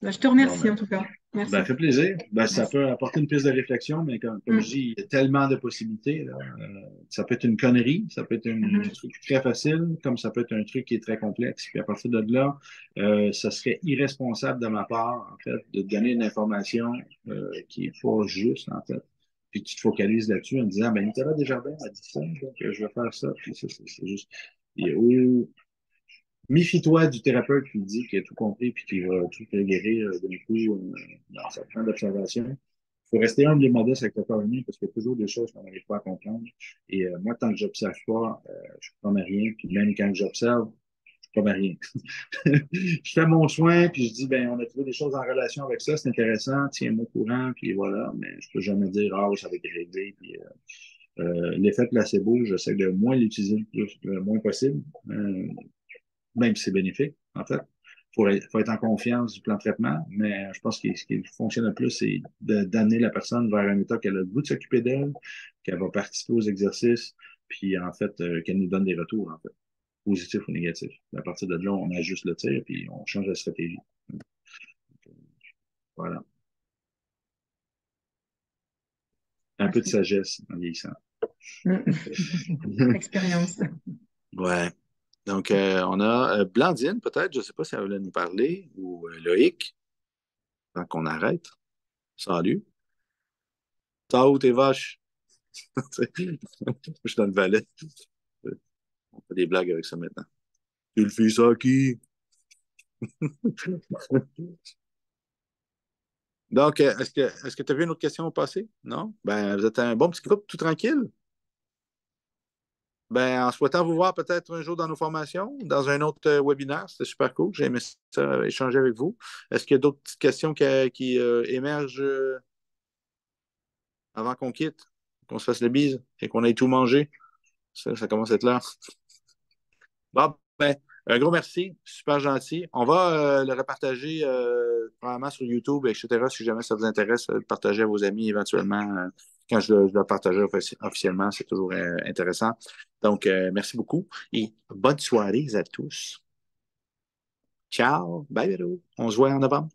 Ben, je te remercie, non, ben, en tout cas. Merci. Ben, ça fait plaisir. Ben, ça peut apporter une piste de réflexion, mais comme, comme mm. je dis, il y a tellement de possibilités. Là. Euh, ça peut être une connerie, ça peut être un mm. truc très facile, comme ça peut être un truc qui est très complexe. Puis à partir de là, euh, ça serait irresponsable de ma part, en fait, de donner une information euh, qui est pas juste, en fait. Puis tu te focalises là-dessus en disant, ben, Nicolas Desjardins a dit ça, donc euh, je vais faire ça. Puis ça, c'est juste... Et, oh, méfie-toi du thérapeute qui dit qu'il a tout compris puis qu'il va tout guérir d'un coup dans sa plan d'observation. Il faut rester humble et modeste avec le corps humain parce qu'il y a toujours des choses qu'on n'arrive pas à comprendre. Et euh, moi, tant que j'observe pas, euh, je ne promets rien. Puis même quand j'observe, je ne promets rien. Je fais mon soin puis je dis, ben on a trouvé des choses en relation avec ça, c'est intéressant, tiens-moi au courant, puis voilà. Mais je ne peux jamais dire, ah, oh, ça va être réglé, puis... Euh, euh, l'effet placebo, j'essaie de moins l'utiliser le, le moins possible. Euh, même si c'est bénéfique, en fait. Il pour être, pour être en confiance du plan de traitement, mais je pense que ce qui fonctionne le plus, c'est d'amener la personne vers un état qu'elle a le goût de s'occuper d'elle, qu'elle va participer aux exercices, puis en fait, euh, qu'elle nous donne des retours, en fait, positifs ou négatifs. À partir de là, on ajuste le tir, puis on change la stratégie. Voilà. Un peu de sagesse en vieillissant. Expérience. Ouais. Donc, euh, on a euh, Blandine, peut-être. Je ne sais pas si elle voulait nous parler. Ou euh, Loïc. Tant qu'on arrête. Salut. T'as où tes vaches? Je suis dans le valet. On fait des blagues avec ça maintenant. Tu le fais ça à qui? Donc, est-ce que est-ce que tu as vu une autre question au passé? Non? Ben, vous êtes un bon petit groupe, tout tranquille. Ben, en souhaitant vous voir peut-être un jour dans nos formations, dans un autre euh, webinaire, c'était super cool. J'ai aimé ça, euh, échanger avec vous. Est-ce qu'il y a d'autres petites questions qui, qui euh, émergent euh, avant qu'on quitte, qu'on se fasse les bises et qu'on aille tout manger? Ça, ça commence à être l'heure. Bon, ben, un gros merci, super gentil. On va euh, le repartager euh, probablement sur YouTube, et cetera. Si jamais ça vous intéresse, le partager à vos amis éventuellement. Euh, quand je le, je le partager officiellement, c'est toujours euh, intéressant. Donc, euh, merci beaucoup et bonne soirée à tous. Ciao, bye, bye. On se voit en novembre.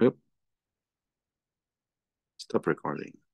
Yep. Stop recording.